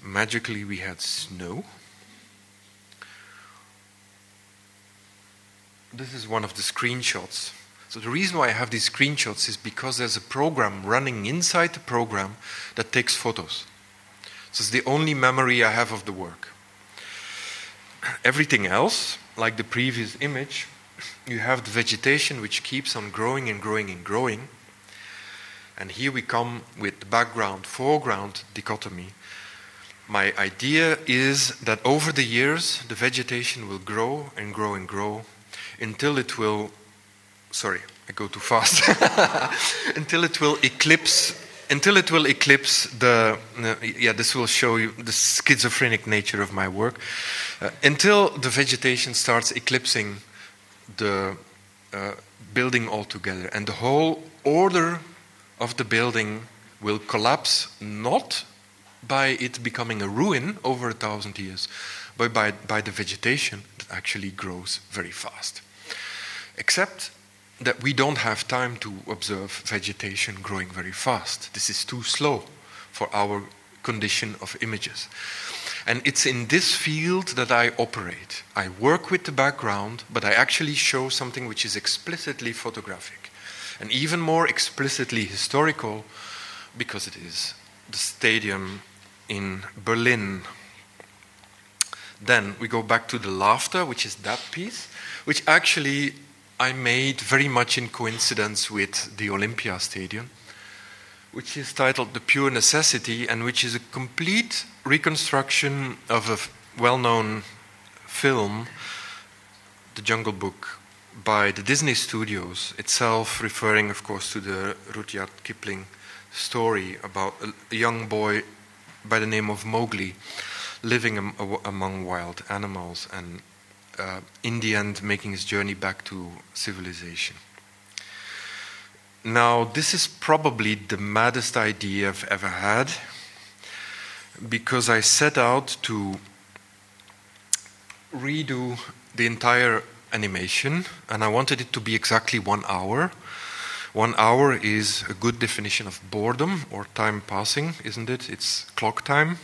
magically, we had snow. This is one of the screenshots. So the reason why I have these screenshots is because there's a program running inside the program that takes photos. So it's the only memory I have of the work. Everything else, like the previous image, you have the vegetation which keeps on growing and growing and growing. And here we come with the background-foreground dichotomy. My idea is that over the years, the vegetation will grow and grow and grow, until it will, sorry, I go too fast, until it will eclipse the, yeah, this will show you the schizophrenic nature of my work, until the vegetation starts eclipsing the building altogether, and the whole order of the building will collapse, not by it becoming a ruin over 1,000 years, but by the vegetation that actually grows very fast. Except that we don't have time to observe vegetation growing very fast. This is too slow for our condition of images. And it's in this field that I operate. I work with the background, but I actually show something which is explicitly photographic, and even more explicitly historical, because it is the stadium in Berlin. Then we go back to the laughter, which is that piece, which actually I made very much in coincidence with the Olympia Stadium, which is titled The Pure Necessity, and which is a complete reconstruction of a well-known film, The Jungle Book, by the Disney Studios, itself referring, of course, to the Rudyard Kipling story about a young boy by the name of Mowgli living among wild animals and in the end making his journey back to civilization. Now, this is probably the maddest idea I've ever had, because I set out to redo the entire animation, and I wanted it to be exactly 1 hour. 1 hour is a good definition of boredom or time passing, isn't it? It's clock time.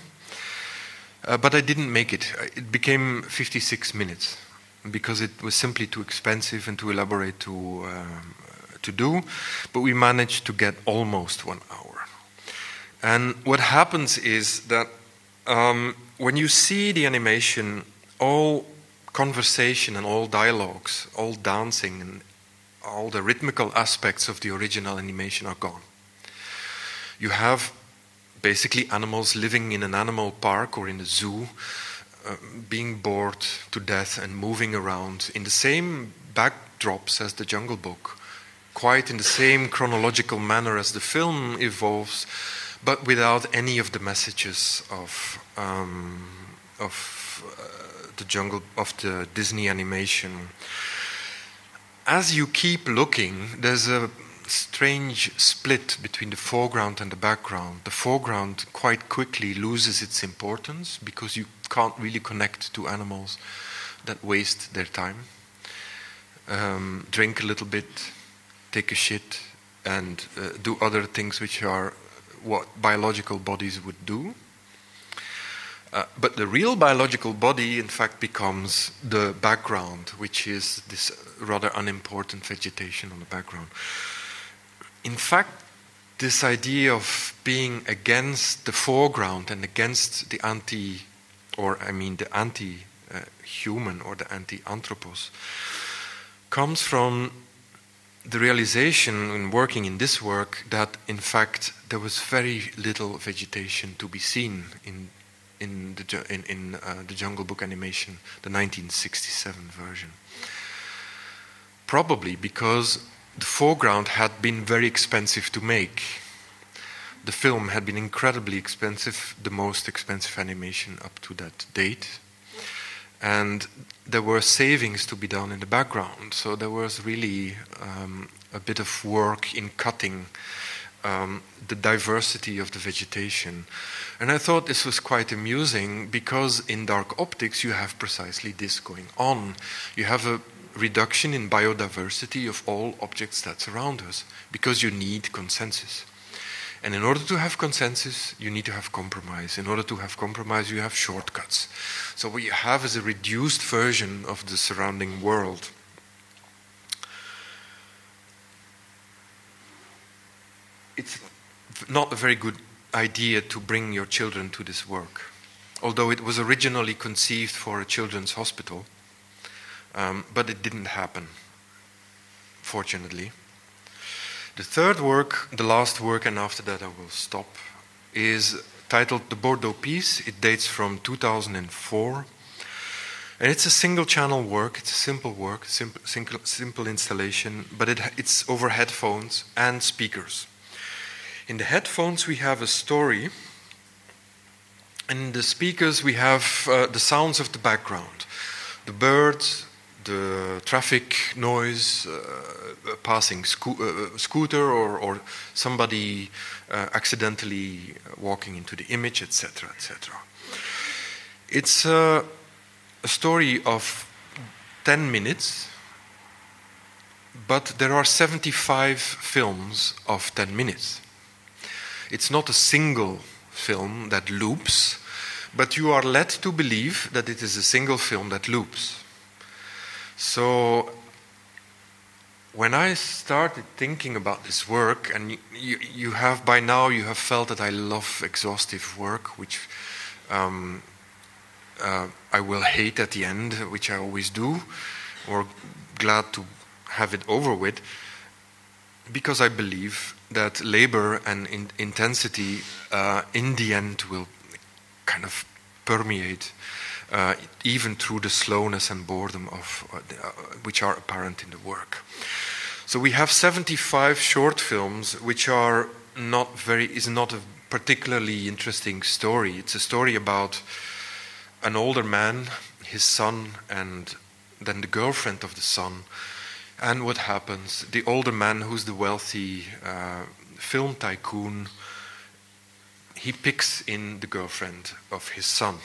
But I didn't make it. It became 56 minutes because it was simply too expensive and too elaborate to do. But we managed to get almost 1 hour. And what happens is that when you see the animation, all conversation and all dialogues, all dancing and all the rhythmical aspects of the original animation are gone. You have basically animals living in an animal park or in a zoo, being bored to death and moving around in the same backdrops as the Jungle Book, quite in the same chronological manner as the film evolves, but without any of the messages of the Disney animation. As you keep looking, there's a strange split between the foreground and the background. The foreground quite quickly loses its importance because you can't really connect to animals that waste their time, drink a little bit, take a shit, and do other things which are what biological bodies would do. But the real biological body, in fact, becomes the background, which is this rather unimportant vegetation on the background. In fact, this idea of being against the foreground and against the anti-human or the anti-anthropos comes from the realization in working in this work that, in fact, there was very little vegetation to be seen in the Jungle Book animation, the 1967 version. Probably because the foreground had been very expensive to make. The film had been incredibly expensive, the most expensive animation up to that date. And there were savings to be done in the background. So there was really a bit of work in cutting the diversity of the vegetation. And I thought this was quite amusing because in Dark Optics you have precisely this going on. You have a reduction in biodiversity of all objects that surround us because you need consensus. And in order to have consensus, you need to have compromise. In order to have compromise, you have shortcuts. So what you have is a reduced version of the surrounding world. It's not a very good idea to bring your children to this work, although it was originally conceived for a children's hospital, but it didn't happen, fortunately. The third work, the last work, and after that I will stop, is titled The Bordeaux Piece. It dates from 2004, and it's a single-channel work. It's a simple work, simple installation, but it's over headphones and speakers. In the headphones we have a story, and in the speakers we have the sounds of the background. The birds, the traffic noise, a passing scooter or somebody accidentally walking into the image, etc., etc. It's a story of 10 minutes, but there are 75 films of 10 minutes. It's not a single film that loops, but you are led to believe that it is a single film that loops. So when I started thinking about this work, and you have felt that I love exhaustive work, which I will hate at the end, which I always do, or glad to have it over with. Because I believe that labor and intensity in the end will kind of permeate even through the slowness and boredom of which are apparent in the work. So we have 75 short films, which are not very, is not a particularly interesting story. It's a story about an older man, his son, and then the girlfriend of the son, and what happens. The older man, who's the wealthy film tycoon, he picks in the girlfriend of his son.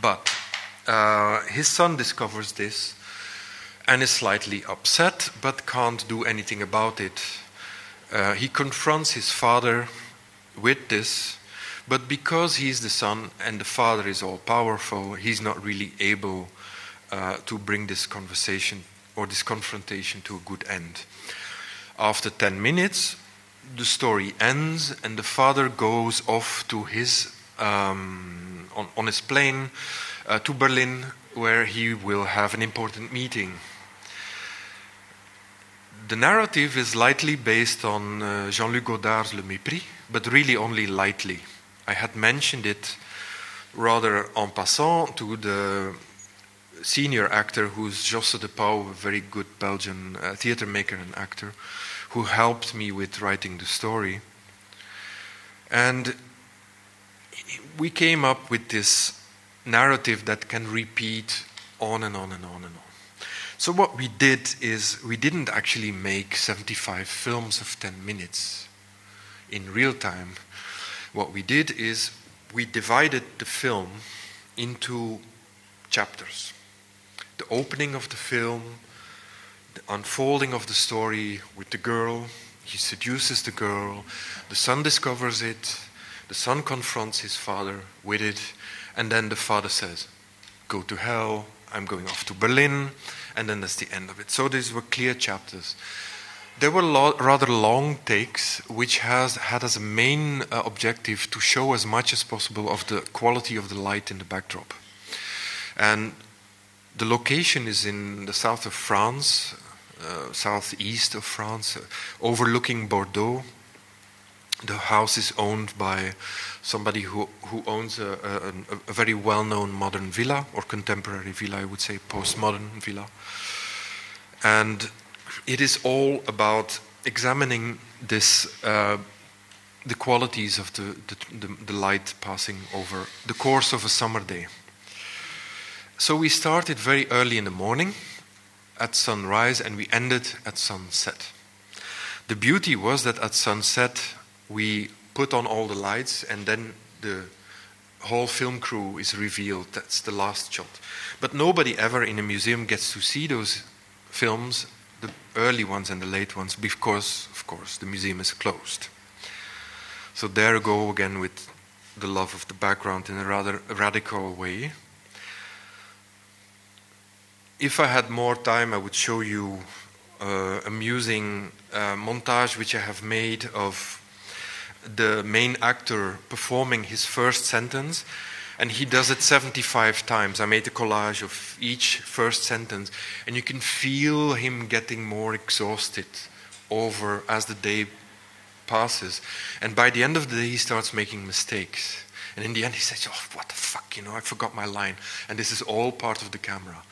But his son discovers this and is slightly upset, but can't do anything about it. He confronts his father with this, but because he's the son and the father is all-powerful, he's not really able to bring this conversation or this confrontation to a good end. After 10 minutes, the story ends, and the father goes off to his on his plane to Berlin, where he will have an important meeting. The narrative is lightly based on Jean-Luc Godard's Le Mépris, but really only lightly. I had mentioned it rather en passant to the senior actor who's Josse Depauw, a very good Belgian theater maker and actor, who helped me with writing the story. And we came up with this narrative that can repeat on and on and on and on. So what we did is we didn't actually make 75 films of 10 minutes in real time. What we did is we divided the film into chapters. The opening of the film, the unfolding of the story with the girl, he seduces the girl, the son discovers it, the son confronts his father with it, and then the father says, go to hell, I'm going off to Berlin, and then that's the end of it. So these were clear chapters. There were rather long takes, which had as a main objective to show as much as possible of the quality of the light in the backdrop. And the location is in the south of France, southeast of France, overlooking Bordeaux. The house is owned by somebody who owns a very well-known modern villa, or contemporary villa, I would say, postmodern villa. And it is all about examining this, the qualities of the light passing over the course of a summer day. So we started very early in the morning, at sunrise, and we ended at sunset. The beauty was that at sunset, we put on all the lights, and then the whole film crew is revealed. That's the last shot. But nobody ever in a museum gets to see those films, the early ones and the late ones, because, of course, the museum is closed. So there I go again with the love of the background in a rather radical way. If I had more time, I would show you amusing montage which I have made of the main actor performing his first sentence, and he does it 75 times. I made a collage of each first sentence, and you can feel him getting more exhausted over as the day passes. And by the end of the day, he starts making mistakes. And in the end, he says, oh, what the fuck, you know, I forgot my line. And this is all part of the camera.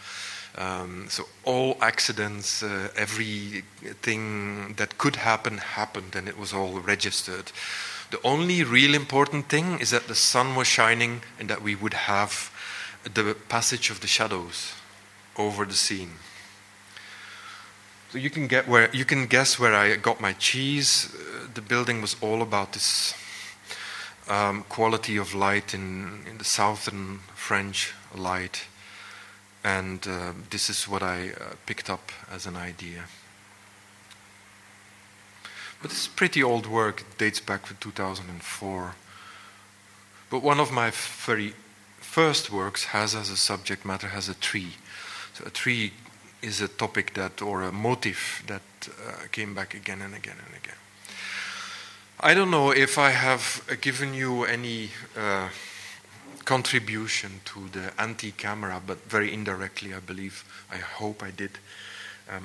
So all accidents, everything that could happen, happened, and it was all registered. The only real important thing is that the sun was shining and that we would have the passage of the shadows over the scene. So you can guess where I got my cheese. The building was all about this quality of light in the southern French light. And this is what I picked up as an idea. But it's pretty old work. It dates back to 2004. But one of my very first works has as a subject matter has a tree. So a tree is a topic that, or a motif that came back again and again and again. I don't know if I have given you any contribution to the anti-camera, but very indirectly, I believe. I hope I did.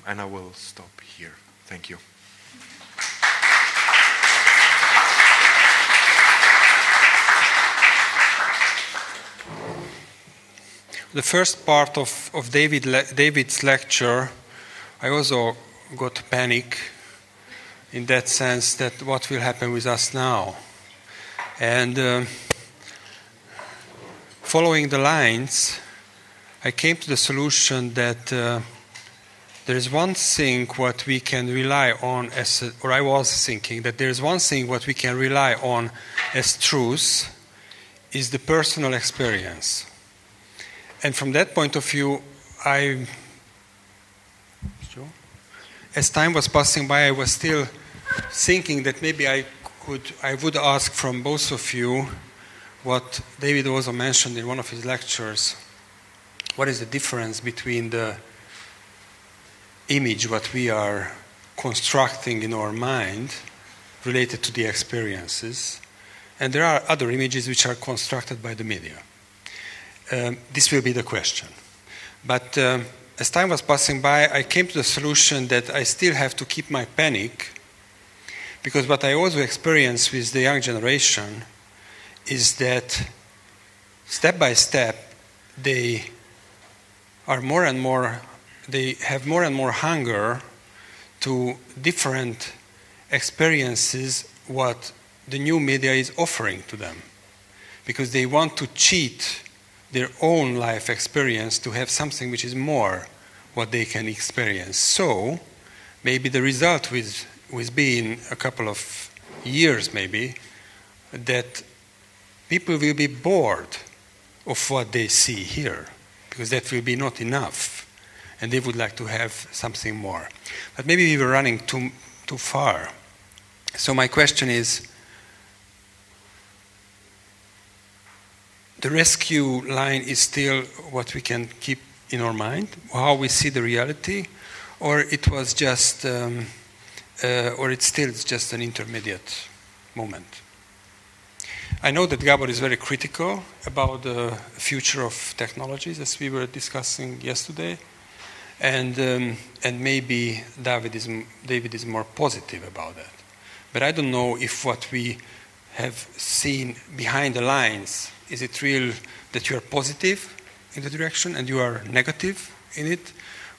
And I will stop here. Thank you. The first part of David's lecture, I also got panic in that sense that what will happen with us now. And following the lines, I came to the solution that there is one thing what we can rely on as, or I was thinking that there is one thing what we can rely on as truth is the personal experience. And from that point of view, as time was passing by, I was still thinking that maybe I would ask from both of you what David also mentioned in one of his lectures. What is the difference between the image what we are constructing in our mind related to the experiences, and there are other images which are constructed by the media? This will be the question. But as time was passing by, I came to the solution that I still have to keep my panic, because what I also experience with the young generation is that step by step they are more and more hunger to different experiences what the new media is offering to them, because they want to cheat their own life experience to have something which is more what they can experience. So maybe the result with being a couple of years maybe that people will be bored of what they see here, because that will be not enough and they would like to have something more. But maybe we were running too far. So my question is, the rescue line is still what we can keep in our mind, how we see the reality, or it was just, or it's still just an intermediate moment. I know that Gabor is very critical about the future of technologies, as we were discussing yesterday, and maybe David is more positive about that. But I don't know if what we have seen behind the lines. Is it real that you are positive in the direction and you are negative in it,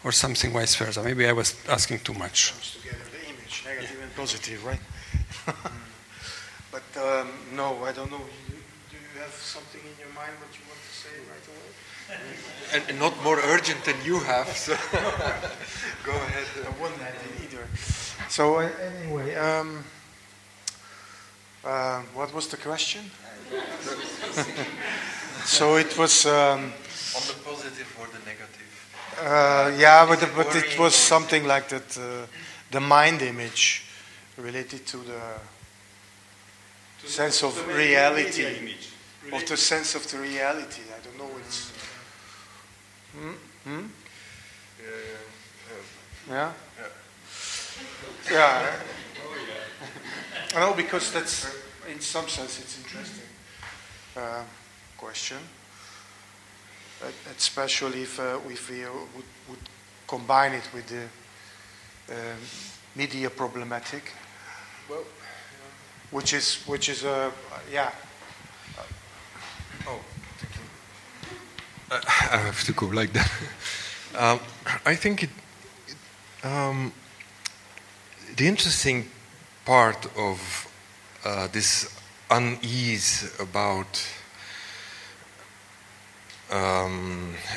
or something vice versa? Maybe I was asking too much. Together, the image, negative and positive, right? But no, I don't know. Do you have something in your mind what you want to say right away? and not more urgent than you have. So go ahead. I wouldn't have it either. So anyway, what was the question? So it was on the positive or the negative. Yeah, but it was something like that. The mind image related to the sense of reality, of the sense of the reality. I don't know. It's yeah. Yeah. I know, because that's in some sense it's interesting. Question, especially if we would combine it with the media problematic, well, yeah. which is yeah. Oh, thank you. I have to go like that. I think the interesting part of this unease about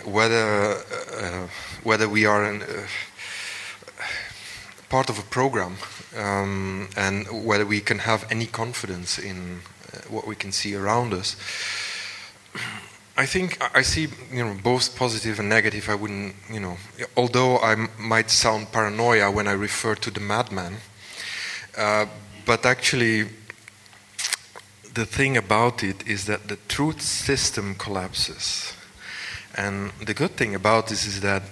whether we are part of a program and whether we can have any confidence in what we can see around us. I think I see, you know, both positive and negative. I wouldn't, you know, although I might sound paranoia when I refer to the madman, but actually. The thing about it is that the truth system collapses, and the good thing about this is that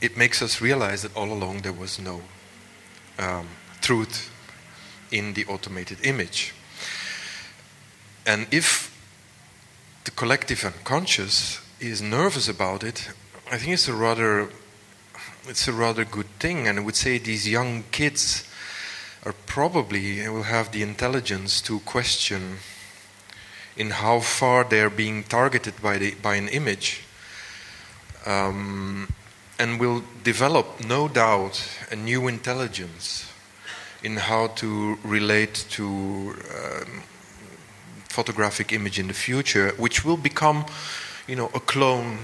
it makes us realize that all along there was no truth in the automated image. And if the collective unconscious is nervous about it, I think it's a rather it's a rather good thing. And I would say these young kids are probably will have the intelligence to question in how far they're being targeted by an image, and will develop, no doubt, a new intelligence in how to relate to photographic image in the future, which will become, you know, a clone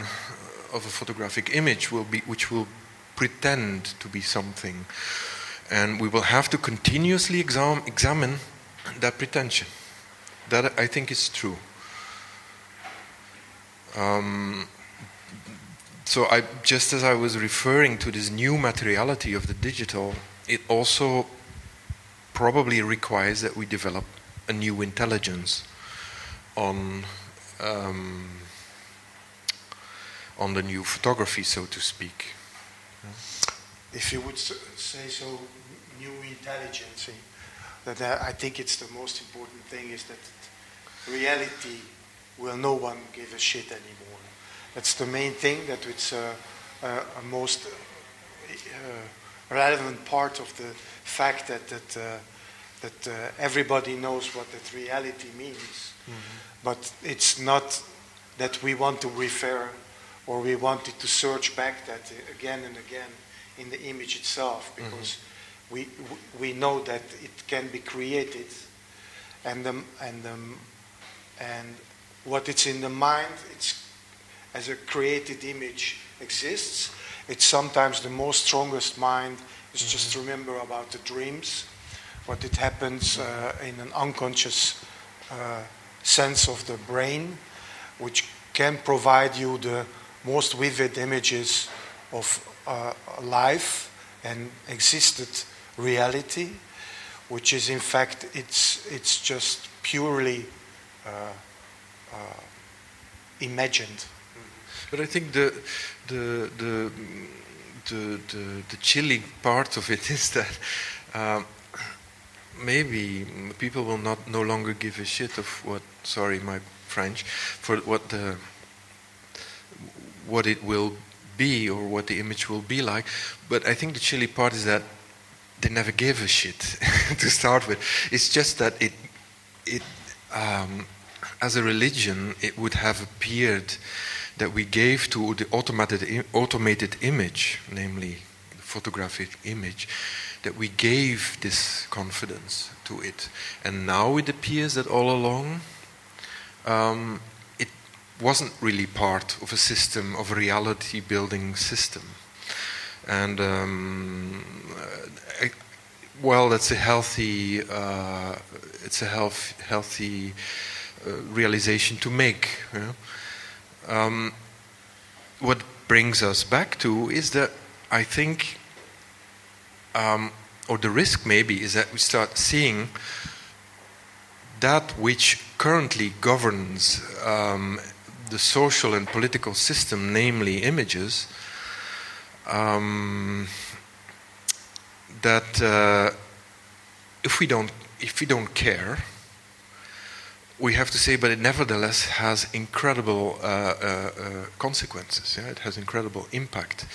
of a photographic image, which will pretend to be something. And we will have to continuously examine that pretension. That, I think, is true. So just as I was referring to this new materiality of the digital, it also probably requires that we develop a new intelligence on the new photography, so to speak. If you would say so, new intelligence, that I think it's the most important thing is that reality will no one give a shit anymore. That's the main thing, that it's a most relevant part of the fact that everybody knows what that reality means. Mm-hmm. But it's not that we want to refer or we wanted to search back that again and again in the image itself, because mm-hmm. we know that it can be created, and what it's in the mind, it's as a created image exists. It's sometimes the most strongest mind is mm-hmm. just remember about the dreams, what it happens in an unconscious sense of the brain, which can provide you the most vivid images of life and existed reality, which is in fact it's just purely imagined. But I think the chilling part of it is that maybe people will no longer give a shit of what. Sorry, my French, for what it will be or what the image will be like. But I think the chilly part is that they never gave a shit to start with. It's just that it as a religion, it would have appeared that we gave to the automated image, namely the photographic image, that we gave this confidence to it. And now it appears that all along it wasn't really part of a system, of a reality-building system. And, well, that's a healthy, realization to make. You know? What brings us back to is that I think, or the risk maybe, is that we start seeing that which currently governs the social and political system, namely images, that if we don't care, we have to say, but it nevertheless has incredible consequences. Yeah? It has incredible impact.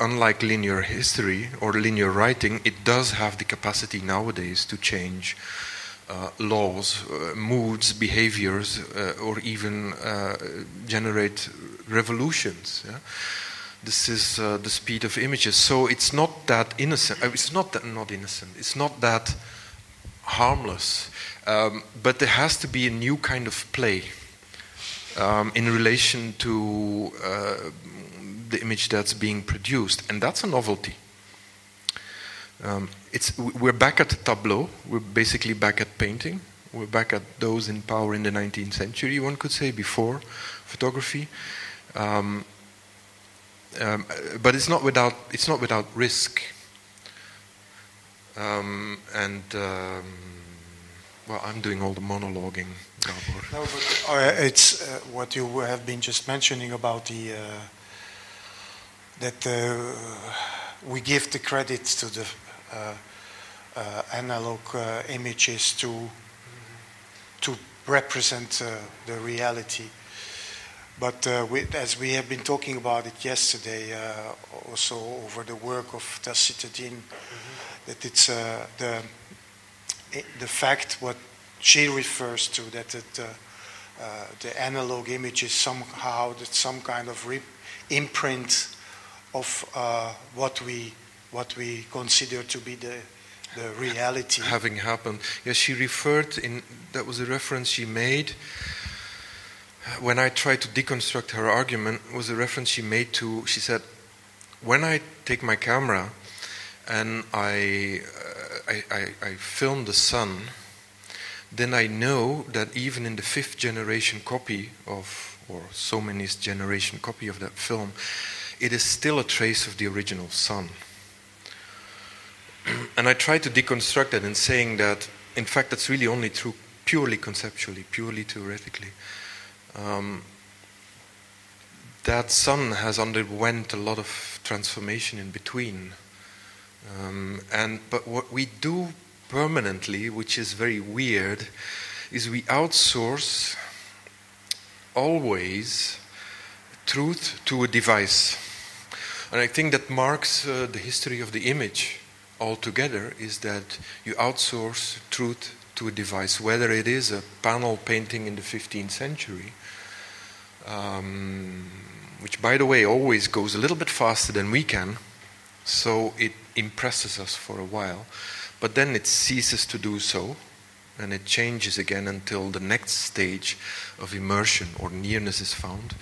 Unlike linear history or linear writing, it does have the capacity nowadays to change laws, moods, behaviors, or even generate revolutions. Yeah? This is the speed of images. So it's not that innocent. It's not that not innocent. It's not that harmless. But there has to be a new kind of play in relation to the image that's being produced. And that's a novelty. We're back at the tableau. We're basically back at painting. We're back at those in power in the 19th century, one could say, before photography. But it's not without risk. Well, I'm doing all the monologuing, Gabor. No, but it's what you have been just mentioning about the we give the credit to the analog images to represent the reality, But as we have been talking about it yesterday, also over the work of Tacitus, that it's the fact what she refers to, that the analog image is somehow that some kind of imprint of what we consider to be the reality having happened. Yes, she referred in that was a reference she made. When I tried to deconstruct her argument, was a reference she made to. She said, "When I take my camera and I film the sun, then I know that even in the fifth generation copy of, or so many generation copy of that film, it is still a trace of the original sun." And I tried to deconstruct that in saying that, in fact, that's really only true purely conceptually, purely theoretically. That sun has underwent a lot of transformation in between, but what we do permanently, which is very weird, is we outsource always truth to a device, and I think that marks the history of the image altogether. Is that you outsource truth to a device, whether it is a panel painting in the 15th century. Which, by the way, always goes a little bit faster than we can, so it impresses us for a while, but then it ceases to do so, and it changes again until the next stage of immersion or nearness is found.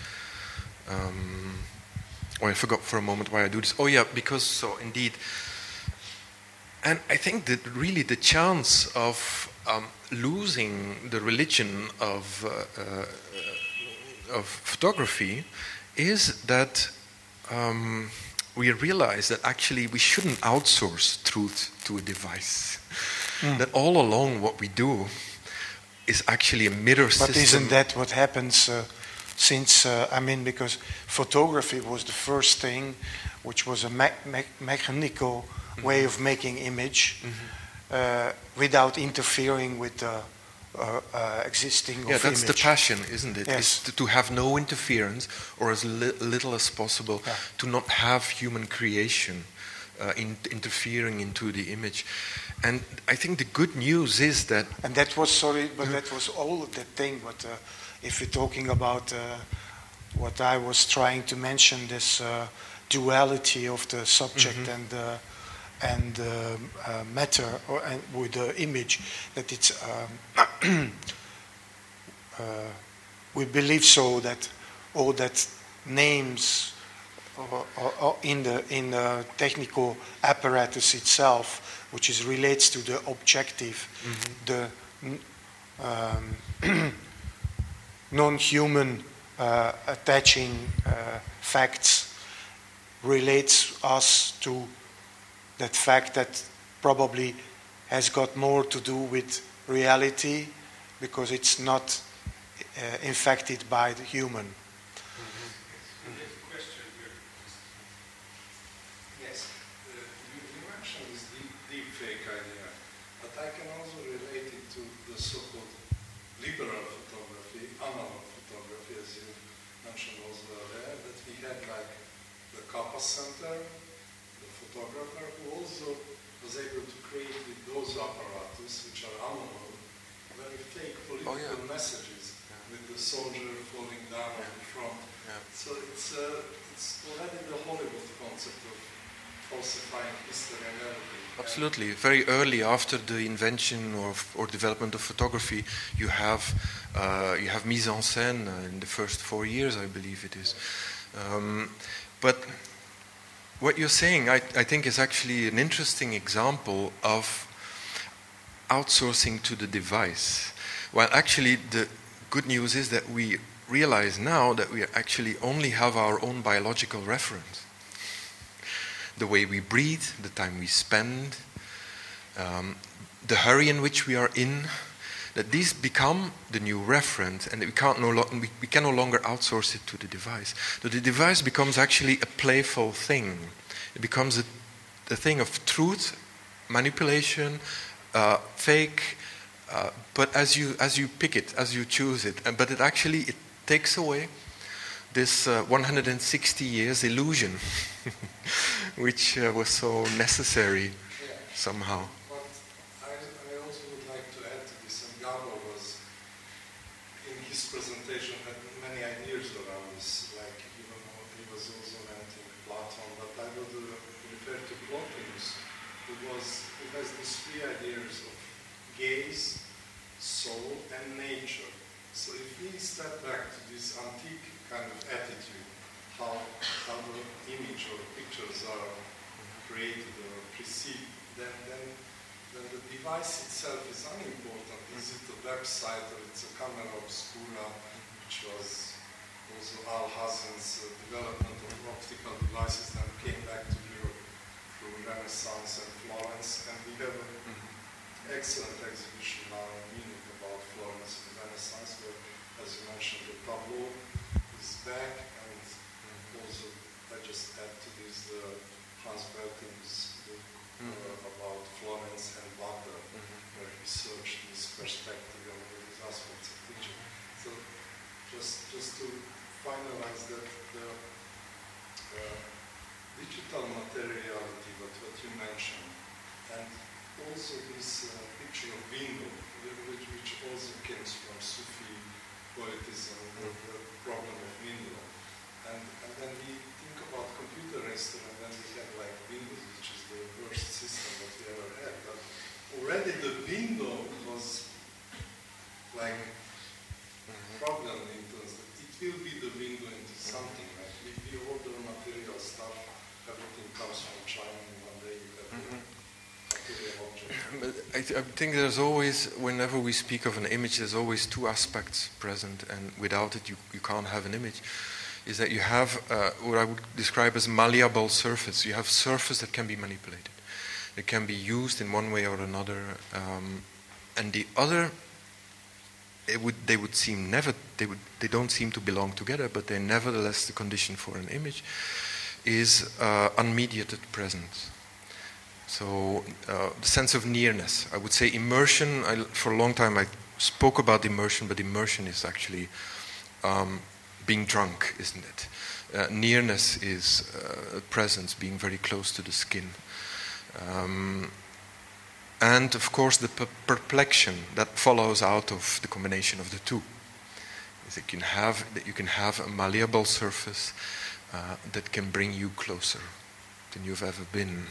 I forgot for a moment why I do this. Oh yeah, because so indeed, and I think that really the chance of losing the religion of photography is that we realize that actually we shouldn't outsource truth to a device. Mm. That all along what we do is actually a mirror system. But isn't that what happens because photography was the first thing which was a mechanical way of making image without interfering with the existing of that's image. The passion, isn't it? Yes. Is to have no interference, or as little as possible, to not have human creation interfering into the image. And I think the good news is that... And that was, sorry, but that was all of that thing. But if you're talking about what I was trying to mention, this duality of the subject and matter, or and with the image, that it's we believe so that all that names or in the technical apparatus itself, which is relates to the objective, the non-human attaching facts, relates us to that fact that probably has got more to do with reality, because it's not infected by the human. There's a question here. Yes, you mentioned this deep fake idea, but I can also relate it to the so-called liberal photography, analog photography, as you mentioned also earlier, that we had like the Kappa Center, photographer who also was able to create with those apparatus, which are analog, very fake political messages, with the soldier falling down on the front. Yeah. So it's already the Hollywood concept of falsifying history and everything. Absolutely. Very early after the invention or development of photography, you have mise en scène in the first 4 years, I believe it is. But what you're saying, I think, is actually an interesting example of outsourcing to the device. Well, actually, the good news is that we realize now that we actually only have our own biological reference. The way we breathe, the time we spend, the hurry in which we are in, that these become the new reference, and that we can no longer outsource it to the device. So the device becomes actually a playful thing. It becomes a thing of truth, manipulation, fake, but as you pick it, as you choose it. But it actually takes away this 160 years illusion, which was so necessary somehow. But I also would like to add to this, and Gallo was, in his presentation, had many ideas around this, like, you know, he was also mentioning Platon, but I would refer to Plotinus, who has these three ideas of gaze, soul, and nature. So if we step back to this antique kind of attitude, how the image or pictures are created or perceived, then the device itself is unimportant. Is it a website or it's a camera obscura, which was also Alhazen's development of optical devices that came back to Europe through Renaissance and Florence, and we have an excellent exhibition now in Munich about Florence and Renaissance, where, as you mentioned, the tableau is back, and also I just add to this Hans Belting's book about Florence and Wagner, where he searched this perspective of these aspects of picture. So just to finalize that, the digital materiality, what you mentioned, and also this picture of window, which also comes from Sufi poetism, the problem of window. And then we think about computerized, and then we have like Windows, which is the worst system that we ever had. But already the window was like problem in terms of it will be the window into something, right? If you order material stuff, everything comes from China, and one day you have But I think there's always, whenever we speak of an image, there's always two aspects present, and without it you can't have an image, is that you have what I would describe as malleable surface. You have surface that can be manipulated. It can be used in one way or another. And the other, they don't seem to belong together, but they're nevertheless the condition for an image, is unmediated presence. So the sense of nearness, I would say immersion. For a long time I spoke about immersion, but immersion is actually being drunk, isn't it? Nearness is presence, being very close to the skin. And of course the perplexion that follows out of the combination of the two. Is that you can have a malleable surface that can bring you closer than you've ever been.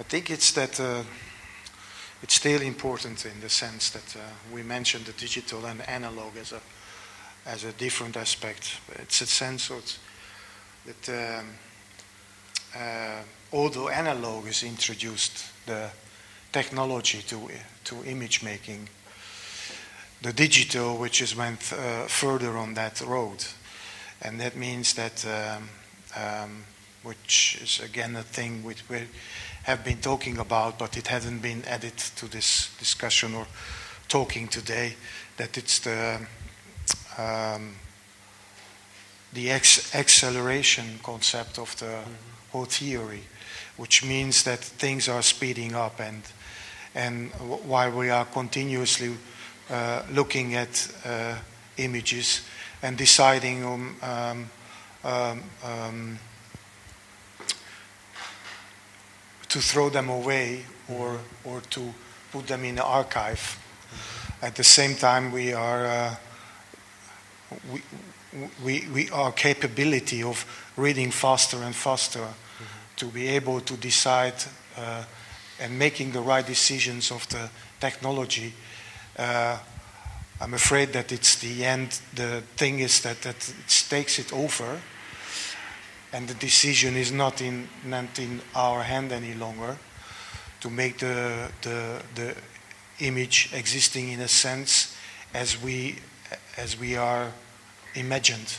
I think it's that it's still important in the sense that we mentioned the digital and analog as a different aspect. It's a sense that although analog has introduced the technology to image making, the digital, which is went further on that road. And that means that, which is again a thing which we have been talking about, but it hasn't been added to this discussion or talking today, that it's the acceleration concept of the whole theory, which means that things are speeding up, and while we are continuously looking at images, and deciding to throw them away or to put them in the archive. At the same time, our capability of reading faster and faster to be able to decide and making the right decisions of the technology. I'm afraid that it's the end. The thing is that it takes it over, and the decision is not in our hand any longer to make the image existing in a sense as we are imagined.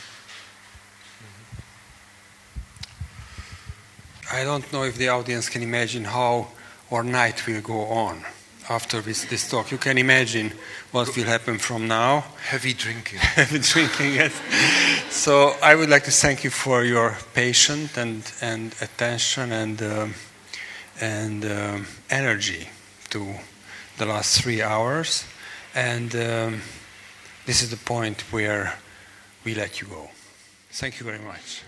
I don't know if the audience can imagine how our night will go on. After this talk, you can imagine what will happen from now. Heavy drinking. Heavy drinking, yes. So I would like to thank you for your patience and attention and energy to the last 3 hours. And this is the point where we let you go. Thank you very much.